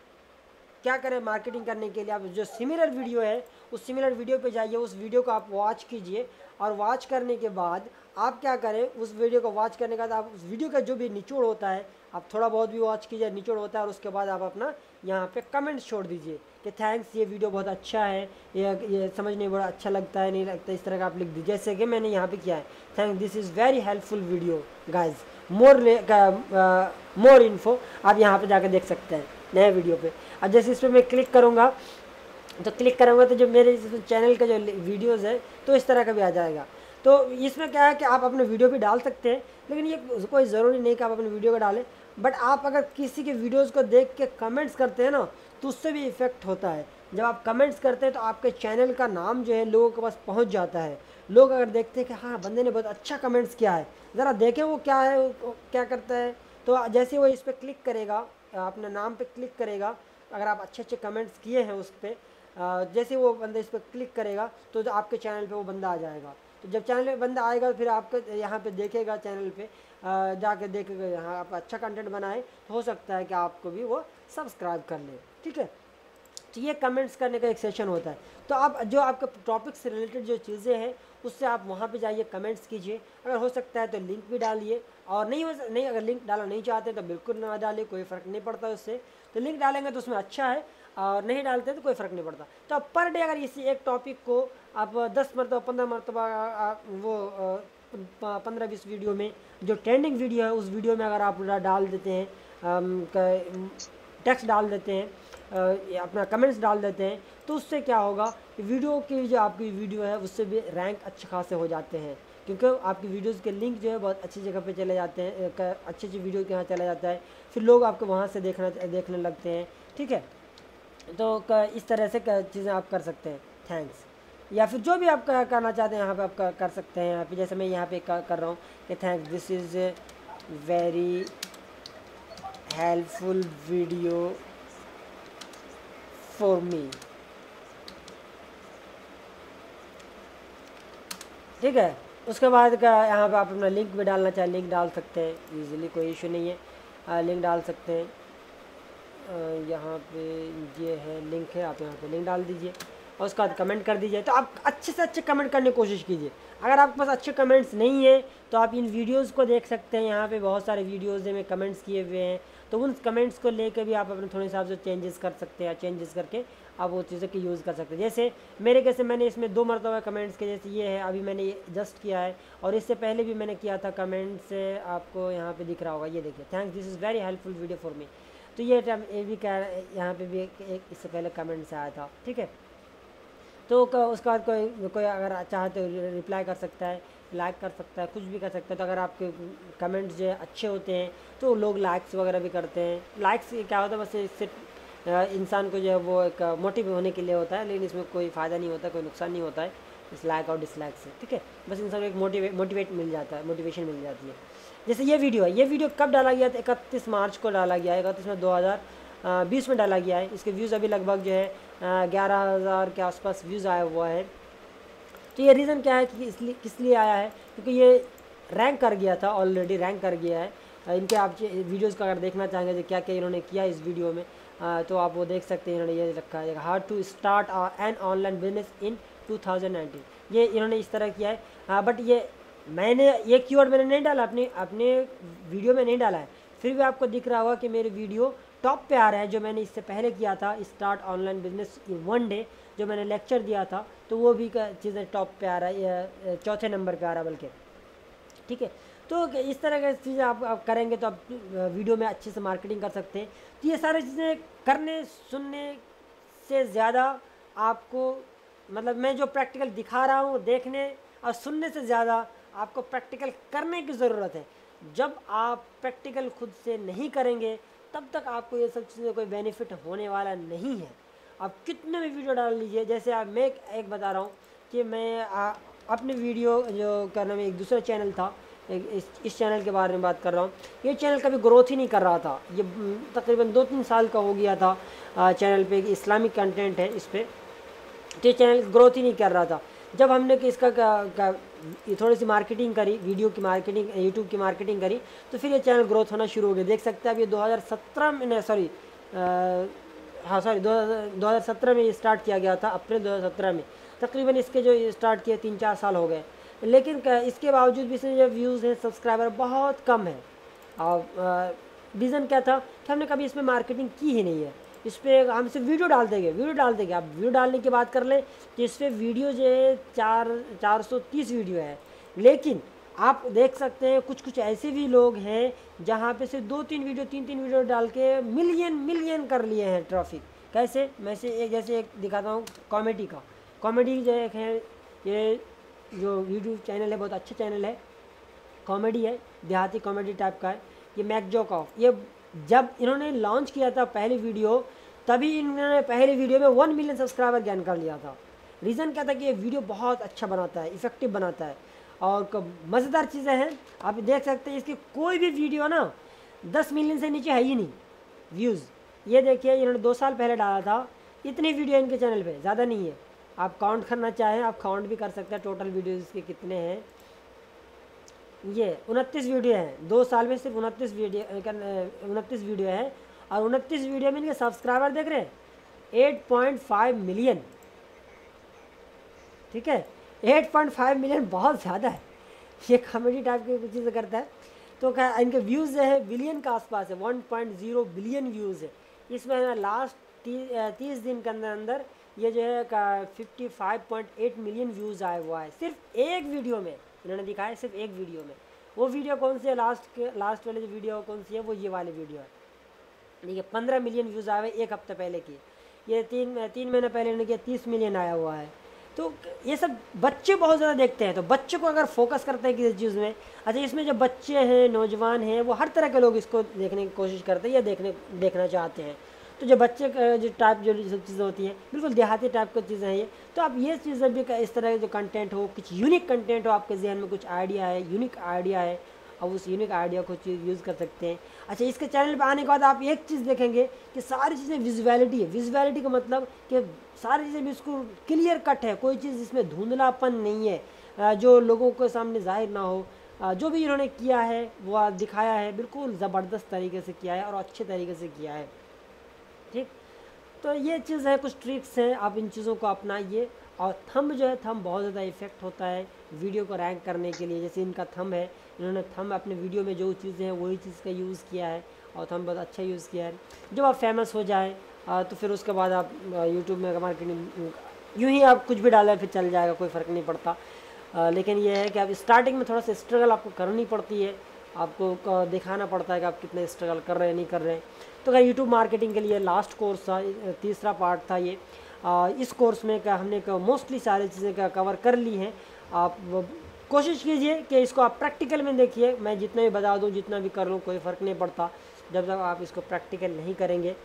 क्या करें मार्केटिंग करने के लिए, आप जो सिमिलर वीडियो है उस सिमिलर वीडियो पे जाइए, उस वीडियो को आप वॉच कीजिए और वॉच करने के बाद आप क्या करें, उस वीडियो को वॉच करने के बाद आप उस वीडियो का जो भी निचोड़ होता है आप थोड़ा बहुत भी वॉच कीजिए, निचोड़ होता है, और उसके बाद आप अपना यहाँ पे कमेंट्स छोड़ दीजिए कि थैंक्स ये वीडियो बहुत अच्छा है, ये समझ नहीं बड़ा अच्छा लगता है, नहीं लगता, इस तरह का आप लिख दीजिए। जैसे कि मैंने यहाँ पर किया है, thank this is very helpful video guys, more info, आप यहाँ पर जाकर देख सकते हैं नए वीडियो पे। अब जैसे इस पर मैं क्लिक करूँगा तो जो मेरे चैनल का जो वीडियोस है तो इस तरह का भी आ जाएगा। तो इसमें क्या है कि आप अपने वीडियो भी डाल सकते हैं, लेकिन ये कोई ज़रूरी नहीं कि आप अपने वीडियो को डालें, बट आप अगर किसी के वीडियोस को देख के कमेंट्स करते हैं ना तो उससे भी इफ़ेक्ट होता है। जब आप कमेंट्स करते हैं तो आपके चैनल का नाम जो है लोगों के पास पहुँच जाता है। लोग अगर देखते हैं कि हाँ बंदे ने बहुत अच्छा कमेंट्स किया है, ज़रा देखें वो क्या है, वो क्या करता है। तो जैसे वो इस पर क्लिक करेगा, अपने नाम पे क्लिक करेगा, अगर आप अच्छे अच्छे कमेंट्स किए हैं उस पर, जैसे वो बंदा इस पर क्लिक करेगा तो आपके चैनल पे वो बंदा आ जाएगा। तो जब चैनल पे बंदा आएगा तो फिर आपके यहाँ पे देखेगा, चैनल पे जाके देखेगा यहाँ आप अच्छा कंटेंट बनाए तो हो सकता है कि आपको भी वो सब्सक्राइब कर ले। ठीक है, तो ये कमेंट्स करने का एक सेशन होता है। तो आप जो आपके टॉपिक से रिलेटेड जो चीज़ें हैं उससे आप वहाँ पे जाइए, कमेंट्स कीजिए, अगर हो सकता है तो लिंक भी डालिए, और नहीं अगर लिंक डालना नहीं चाहते तो बिल्कुल ना डालिए, कोई फ़र्क नहीं पड़ता उससे। तो लिंक डालेंगे तो उसमें अच्छा है, और नहीं डालते तो कोई फ़र्क नहीं पड़ता। तो आप पर डे अगर इसी एक टॉपिक को आप 10 मरतबा 15 मरतबा वो 15-20 वीडियो में जो ट्रेंडिंग वीडियो है उस वीडियो में अगर आप डाल देते हैं, टेक्स्ट डाल देते हैं, अपना कमेंट्स डाल देते हैं, तो उससे क्या होगा, वीडियो की जो आपकी वीडियो है उससे भी रैंक अच्छे खासे हो जाते हैं, क्योंकि आपकी वीडियोस के लिंक जो है बहुत अच्छी जगह पे चले जाते हैं, अच्छी वीडियो के यहाँ चला जाता है, फिर लोग आपको वहाँ से देखने लगते हैं। ठीक है, तो इस तरह से चीज़ें आप कर सकते हैं। थैंक्स, या फिर जो भी आप करना चाहते हैं यहाँ पर आप कर सकते हैं। यहाँ पर जैसे मैं यहाँ पर कर रहा हूँ कि thanks this is very helpful video for me। ठीक है, उसके बाद का यहाँ पे आप अपना लिंक भी डालना चाहें, लिंक डाल सकते हैं, ईज़िली कोई इशू नहीं है, लिंक डाल सकते हैं। यहाँ पे ये है लिंक है, आप यहाँ पे लिंक डाल दीजिए और उसके बाद कमेंट कर दीजिए। तो आप अच्छे से अच्छे कमेंट करने की कोशिश कीजिए। अगर आपके पास अच्छे कमेंट्स नहीं है तो आप इन वीडियोस को देख सकते हैं। यहाँ पे बहुत सारे वीडियोस में कमेंट्स किए हुए हैं, तो उन कमेंट्स को लेकर भी आप अपने थोड़े हिसाब से चेंजेस कर सकते हैं। चेंजेस करके आप वो चीज़ों की यूज़ कर सकते हैं। जैसे मेरे कैसे मैंने इसमें 2 मरतबा कमेंट्स किए, जैसे ये है अभी मैंने जस्ट किया है और इससे पहले भी मैंने किया था कमेंट्स। आपको यहाँ पर दिख रहा होगा, ये देखिए, thanks this is very helpful video for me. तो ये भी क्या यहाँ पर भी एक इससे पहले कमेंट्स आया था, ठीक है। तो उसके बाद कोई अगर चाहे तो रिप्लाई कर सकता है, लाइक कर सकता है, कुछ भी कर सकता है। तो अगर आपके कमेंट्स जो अच्छे होते हैं तो लोग लाइक्स वगैरह भी करते हैं। लाइक्स क्या होता है, बस सिर्फ इंसान को जो है वो एक मोटिव होने के लिए होता है, लेकिन इसमें कोई फ़ायदा नहीं होता, कोई नुकसान नहीं होता है इस लाइक और डिसलाइक से, ठीक है। बस इंसान को एक मोटिवेट मिल जाता है, मोटिवेशन मिल जाती है। जैसे ये वीडियो है, ये वीडियो कब डाला गया था, 31 मार्च को डाला गया है, 31 मार्च 2020 में डाला गया है। इसके व्यूज़ अभी लगभग जो है 11,000 के आसपास व्यूज़ आया हुआ है। तो ये रीज़न क्या है कि इसलिए किस लिए आया है, क्योंकि ये रैंक कर गया था, ऑलरेडी रैंक कर गया है। इनके आप वीडियोज़ का अगर देखना चाहेंगे तो क्या क्या इन्होंने किया इस वीडियो में, तो आप वो देख सकते हैं। इन्होंने ये रखा है how to start an online business in 2019, ये इन्होंने इस तरह किया है। बट ये कीवर्ड मैंने नहीं डाला, अपने वीडियो में नहीं डाला है, फिर भी आपको दिख रहा होगा कि मेरी वीडियो टॉप पे आ रहा है। जो मैंने इससे पहले किया था start online business in 1 day, जो मैंने लेक्चर दिया था, तो वो भी चीज़ें टॉप पे आ रहा है, 4थे नंबर पे आ रहा है बल्कि, ठीक है। तो इस तरह की चीज़ें आप करेंगे तो आप वीडियो में अच्छे से मार्केटिंग कर सकते हैं। तो ये सारी चीज़ें करने सुनने से ज़्यादा आपको, मतलब मैं जो प्रैक्टिकल दिखा रहा हूँ देखने और सुनने से ज़्यादा आपको प्रैक्टिकल करने की ज़रूरत है। जब आप प्रैक्टिकल खुद से नहीं करेंगे तब तक आपको ये सब चीज़ों कोई बेनिफिट होने वाला नहीं है। आप कितने भी वीडियो डाल लीजिए, जैसे आप मैं एक बता रहा हूँ कि मैं अपने वीडियो जो करने में एक दूसरा चैनल था, इस चैनल के बारे में बात कर रहा हूँ। ये चैनल कभी ग्रोथ ही नहीं कर रहा था, ये तकरीबन 2-3 साल का हो गया था। चैनल पे इस्लामिक कंटेंट है इस पर, तो ये चैनल ग्रोथ ही नहीं कर रहा था। जब हमने कि इसका थोड़ी सी मार्केटिंग करी, वीडियो की मार्केटिंग, यूट्यूब की मार्केटिंग करी, तो फिर ये चैनल ग्रोथ होना शुरू हो गया। देख सकते हैं अब ये 2017 में, सॉरी 2017 में स्टार्ट किया गया था, अप्रैल 2017 में। तकरीबन इसके जो स्टार्ट किए 3-4 साल हो गए, लेकिन इसके बावजूद भी इसमें जो व्यूज़ हैं, सब्सक्राइबर बहुत कम है। और रीज़न क्या था कि हमने कभी इसमें मार्केटिंग की ही नहीं है। इस पर हम सिर्फ वीडियो डालते गए। आप वीडियो डालने की बात कर लें तो इस पर वीडियो जो है 430 वीडियो है, लेकिन आप देख सकते हैं कुछ ऐसे भी लोग हैं जहाँ पे सिर्फ 2-3 वीडियो 3-3 वीडियो डाल के मिलियन कर लिए हैं ट्रैफिक। कैसे, मैं से एक जैसे एक दिखाता हूँ, कॉमेडी जो एक है, ये जो यूट्यूब चैनल है बहुत अच्छा चैनल है, कॉमेडी है, देहाती कॉमेडी टाइप का है। ये मैकजोकॉफ, ये जब इन्होंने लॉन्च किया था पहली वीडियो, तभी इन्होंने पहली वीडियो में 1 मिलियन सब्सक्राइबर गेन कर लिया था। रीज़न क्या था कि ये वीडियो बहुत अच्छा बनाता है, इफ़ेक्टिव बनाता है और मज़ेदार चीज़ें हैं। आप देख सकते हैं इसकी कोई भी वीडियो ना 10 मिलियन से नीचे है ही नहीं व्यूज़। ये देखिए इन्होंने 2 साल पहले डाला था, इतनी वीडियो इनके चैनल पर, ज़्यादा नहीं है। आप काउंट करना चाहें आप काउंट भी कर सकते हैं टोटल वीडियोज़ के कितने हैं। ये 29 वीडियो हैं, 2 साल में सिर्फ 29 वीडियो हैं और 29 वीडियो में इनके सब्सक्राइबर देख रहे हैं 8.5 मिलियन, ठीक है। 8.5 मिलियन बहुत ज़्यादा है। ये कॉमेडी टाइप की कुछ चीज़ें करता है। तो क्या इनके व्यूज़ जो है बिलियन के आसपास है, 1.0 बिलियन व्यूज़ है। इसमें लास्ट 30 दिन के अंदर ये जो है 55.8 मिलियन व्यूज़ आया हुआ है सिर्फ एक वीडियो में। इन्होंने दिखाया सिर्फ एक वीडियो में। वो वीडियो कौन सी है, लास्ट वाली जो वीडियो कौन सी है, वो ये वाली वीडियो है। देखिए 15 मिलियन व्यूज़ आए हुए एक हफ्ते पहले की, ये तीन महीने पहले इन्होंने किया 30 मिलियन आया हुआ है। तो ये सब बच्चे बहुत ज़्यादा देखते हैं। तो बच्चे को अगर फोकस करते हैं किसी चीज़ में, अच्छा इसमें जो बच्चे हैं, नौजवान हैं, वो हर तरह के लोग इसको देखने की कोशिश करते हैं या देखना चाहते हैं। तो जो बच्चे जो टाइप जो सब चीज़ें होती हैं, बिल्कुल देहाती टाइप की चीज़ें हैं ये। तो आप ये चीज़ें भी इस तरह जो कंटेंट हो, कुछ यूनिक कंटेंट हो, आपके जहन में कुछ आइडिया है, यूनिक आइडिया है, आप उस यूनिक आइडिया को यूज़ कर सकते हैं। अच्छा इसके चैनल पे आने के बाद आप एक चीज़ देखेंगे कि सारी चीज़ें विजुअलिटी है। विजुअलिटी का मतलब कि सारी चीज़ें बिल्कुल क्लियर कट है, कोई चीज़ इसमें धुंधलापन नहीं है जो लोगों के सामने जाहिर ना हो। जो भी इन्होंने किया है वो दिखाया है, बिल्कुल ज़बरदस्त तरीके से किया है और अच्छे तरीके से किया है। तो ये चीज़ है, कुछ ट्रिक्स हैं, आप इन चीज़ों को अपनाइए। और थंब जो है, थंब बहुत ज़्यादा इफेक्ट होता है वीडियो को रैंक करने के लिए। जैसे इनका थंब है, इन्होंने थंब अपने वीडियो में जो चीज़ें हैं वही चीज़ का यूज़ किया है और थंब बहुत अच्छा यूज़ किया है। जब आप फेमस हो जाए तो फिर उसके बाद आप यूट्यूब में मार्केटिंग यूँ ही आप कुछ भी डालें फिर चल जाएगा, कोई फ़र्क नहीं पड़ता। लेकिन यह है कि आप स्टार्टिंग में थोड़ा सा स्ट्रगल आपको करनी पड़ती है, आपको दिखाना पड़ता है कि आप कितने स्ट्रगल कर रहे हैं, नहीं कर रहे हैं। तो अगर यूट्यूब मार्केटिंग के लिए लास्ट कोर्स था, तीसरा पार्ट था ये। इस कोर्स में का हमने मोस्टली सारी चीज़ें का कवर कर ली हैं। आप कोशिश कीजिए कि इसको आप प्रैक्टिकल में देखिए। मैं जितना भी बता दूँ, जितना भी कर लूँ, कोई फ़र्क नहीं पड़ता जब तक आप इसको प्रैक्टिकल नहीं करेंगे।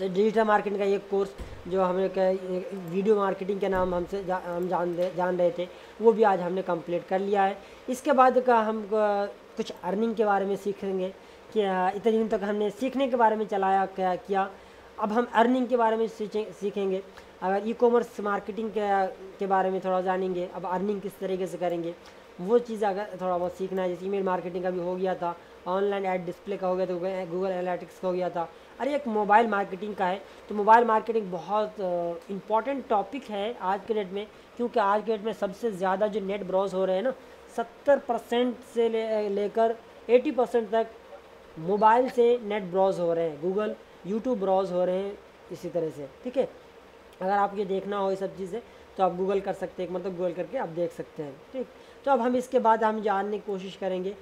तो डिजिटल मार्केटिंग का ये कोर्स जो हमें वीडियो मार्केटिंग के नाम हमसे हम जान रहे थे, वो भी आज हमने कंप्लीट कर लिया है। इसके बाद का हम कुछ अर्निंग के बारे में सीखेंगे कि इतने दिन तक हमने सीखने के बारे में चलाया क्या किया, अब हम अर्निंग के बारे में सीखेंगे। अगर ई कॉमर्स मार्केटिंग के बारे में थोड़ा जानेंगे, अब अर्निंग किस तरीके से करेंगे वो चीज़ अगर थोड़ा बहुत सीखना है। जैसे ईमेल मार्केटिंग का भी हो गया था, ऑनलाइन ऐड डिस्प्ले का हो गया था, गूगल एनालिटिक्स का हो गया था। अरे एक मोबाइल मार्केटिंग का है, तो मोबाइल मार्केटिंग बहुत इंपॉर्टेंट टॉपिक है आज के डेट में, क्योंकि आज के डेट में सबसे ज़्यादा जो नेट ब्राउज़ हो रहे हैं ना, 70% से लेकर 80% तक मोबाइल से नेट ब्राउज़ हो रहे हैं, गूगल यूट्यूब ब्राउज़ हो रहे हैं इसी तरह से। ठीक है, अगर आप ये देखना हो ये सब चीज़ें तो आप गूगल कर सकते हैं, मतलब गूगल करके आप देख सकते हैं। ठीक, तो अब हम इसके बाद हम जानने की कोशिश करेंगे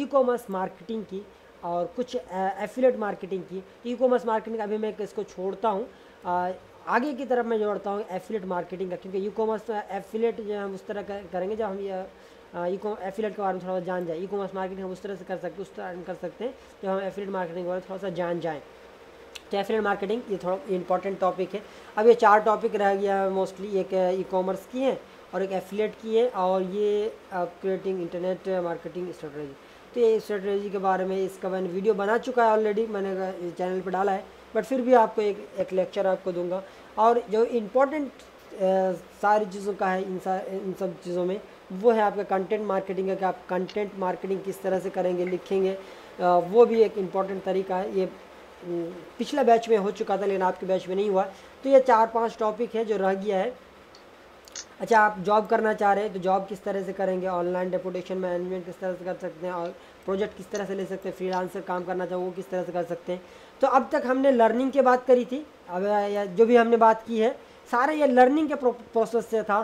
ई कॉमर्स मार्केटिंग की और कुछ एफिलेट मार्केटिंग की। ई कॉमर्स मार्केटिंग अभी मैं इसको छोड़ता हूँ, आगे की तरफ मैं जोड़ता हूँ एफिलेट मार्केटिंग का, क्योंकि ई कॉमर्स एफिलेट जो हम उस तरह करेंगे जब हम एफिलेट के बारे में थोड़ा जान जाए। ई कॉमर्स मार्केटिंग हम उस तरह से कर सकते, उस तरह कर सकते हैं जब हम एफिलेट मार्केटिंग के बारे में थोड़ा सा जान जाएँ। तो एफिलेट मार्केटिंग ये थोड़ा इंपॉर्टेंट टॉपिक है। अब ये 4 टॉपिक रह गया है मोस्टली, एक ई कॉमर्स की है और एक एफिलेट की है और ये क्रिएटिंग इंटरनेट मार्केटिंग स्ट्रेटजी। तो ये स्ट्रेटजी के बारे में इसका मैंने वीडियो बना चुका है ऑलरेडी, मैंने चैनल पे डाला है, बट फिर भी आपको एक लेक्चर आपको दूंगा। और जो इम्पोर्टेंट सारी चीज़ों का है इन सब चीज़ों में वो है आपका कंटेंट मार्केटिंग का, कि आप कंटेंट मार्केटिंग किस तरह से करेंगे, लिखेंगे, वो भी एक इम्पॉर्टेंट तरीका है। ये पिछला बैच में हो चुका था लेकिन आपके बैच में नहीं हुआ। तो ये 4-5 टॉपिक है जो रह गया है। अच्छा, आप जॉब करना चाह रहे हैं तो जॉब किस तरह से करेंगे, ऑनलाइन रेपुटेशन मैनेजमेंट किस तरह से कर सकते हैं, और प्रोजेक्ट किस तरह से ले सकते हैं, फ्रीलांसर काम करना चाहो वो किस तरह से कर सकते हैं। तो अब तक हमने लर्निंग की बात करी थी, अब जो भी हमने बात की है सारा ये लर्निंग के प्रोसेस से था।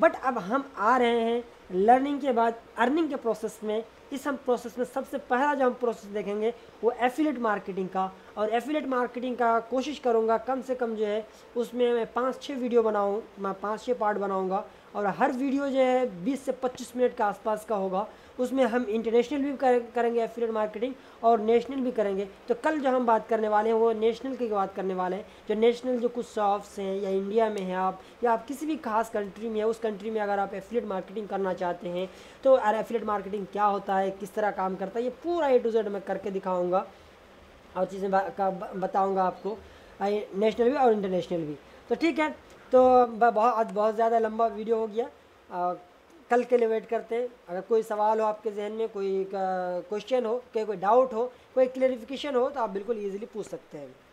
बट अब हम आ रहे हैं लर्निंग के बाद अर्निंग के प्रोसेस में। इस हम प्रोसेस में सबसे पहला जो हम प्रोसेस देखेंगे वो एफिलेट मार्केटिंग का। और एफिलेट मार्केटिंग का कोशिश करूँगा कम से कम जो है उसमें मैं 5-6 वीडियो बनाऊँ, मैं 5-6 पार्ट बनाऊँगा और हर वीडियो जो है 20 से 25 मिनट के आसपास का होगा। उसमें हम इंटरनेशनल भी करेंगे एफिलेट मार्केटिंग और नेशनल भी करेंगे। तो कल जो हम बात करने वाले हैं वो नेशनल की बात करने वाले हैं, जो नेशनल जो कुछ शॉप्स हैं या इंडिया में हैं आप, या आप किसी भी खास कंट्री में है, उस कंट्री में अगर आप एफिलेट मार्केटिंग करना चाहते हैं तो एफिलेट मार्केटिंग क्या होता है, किस तरह काम करता है, ये पूरा A to Z मैं करके दिखाऊँगा और चीज़ें बताऊँगा आपको, नेशनल भी और इंटरनेशनल भी। तो ठीक है, तो बहुत ज़्यादा लंबा वीडियो हो गया, कल के लिए वेट करते हैं। अगर कोई सवाल हो आपके जहन में, कोई क्वेश्चन हो, कोई डाउट हो, कोई क्लेरिफिकेशन हो तो आप बिल्कुल ईजिली पूछ सकते हैं।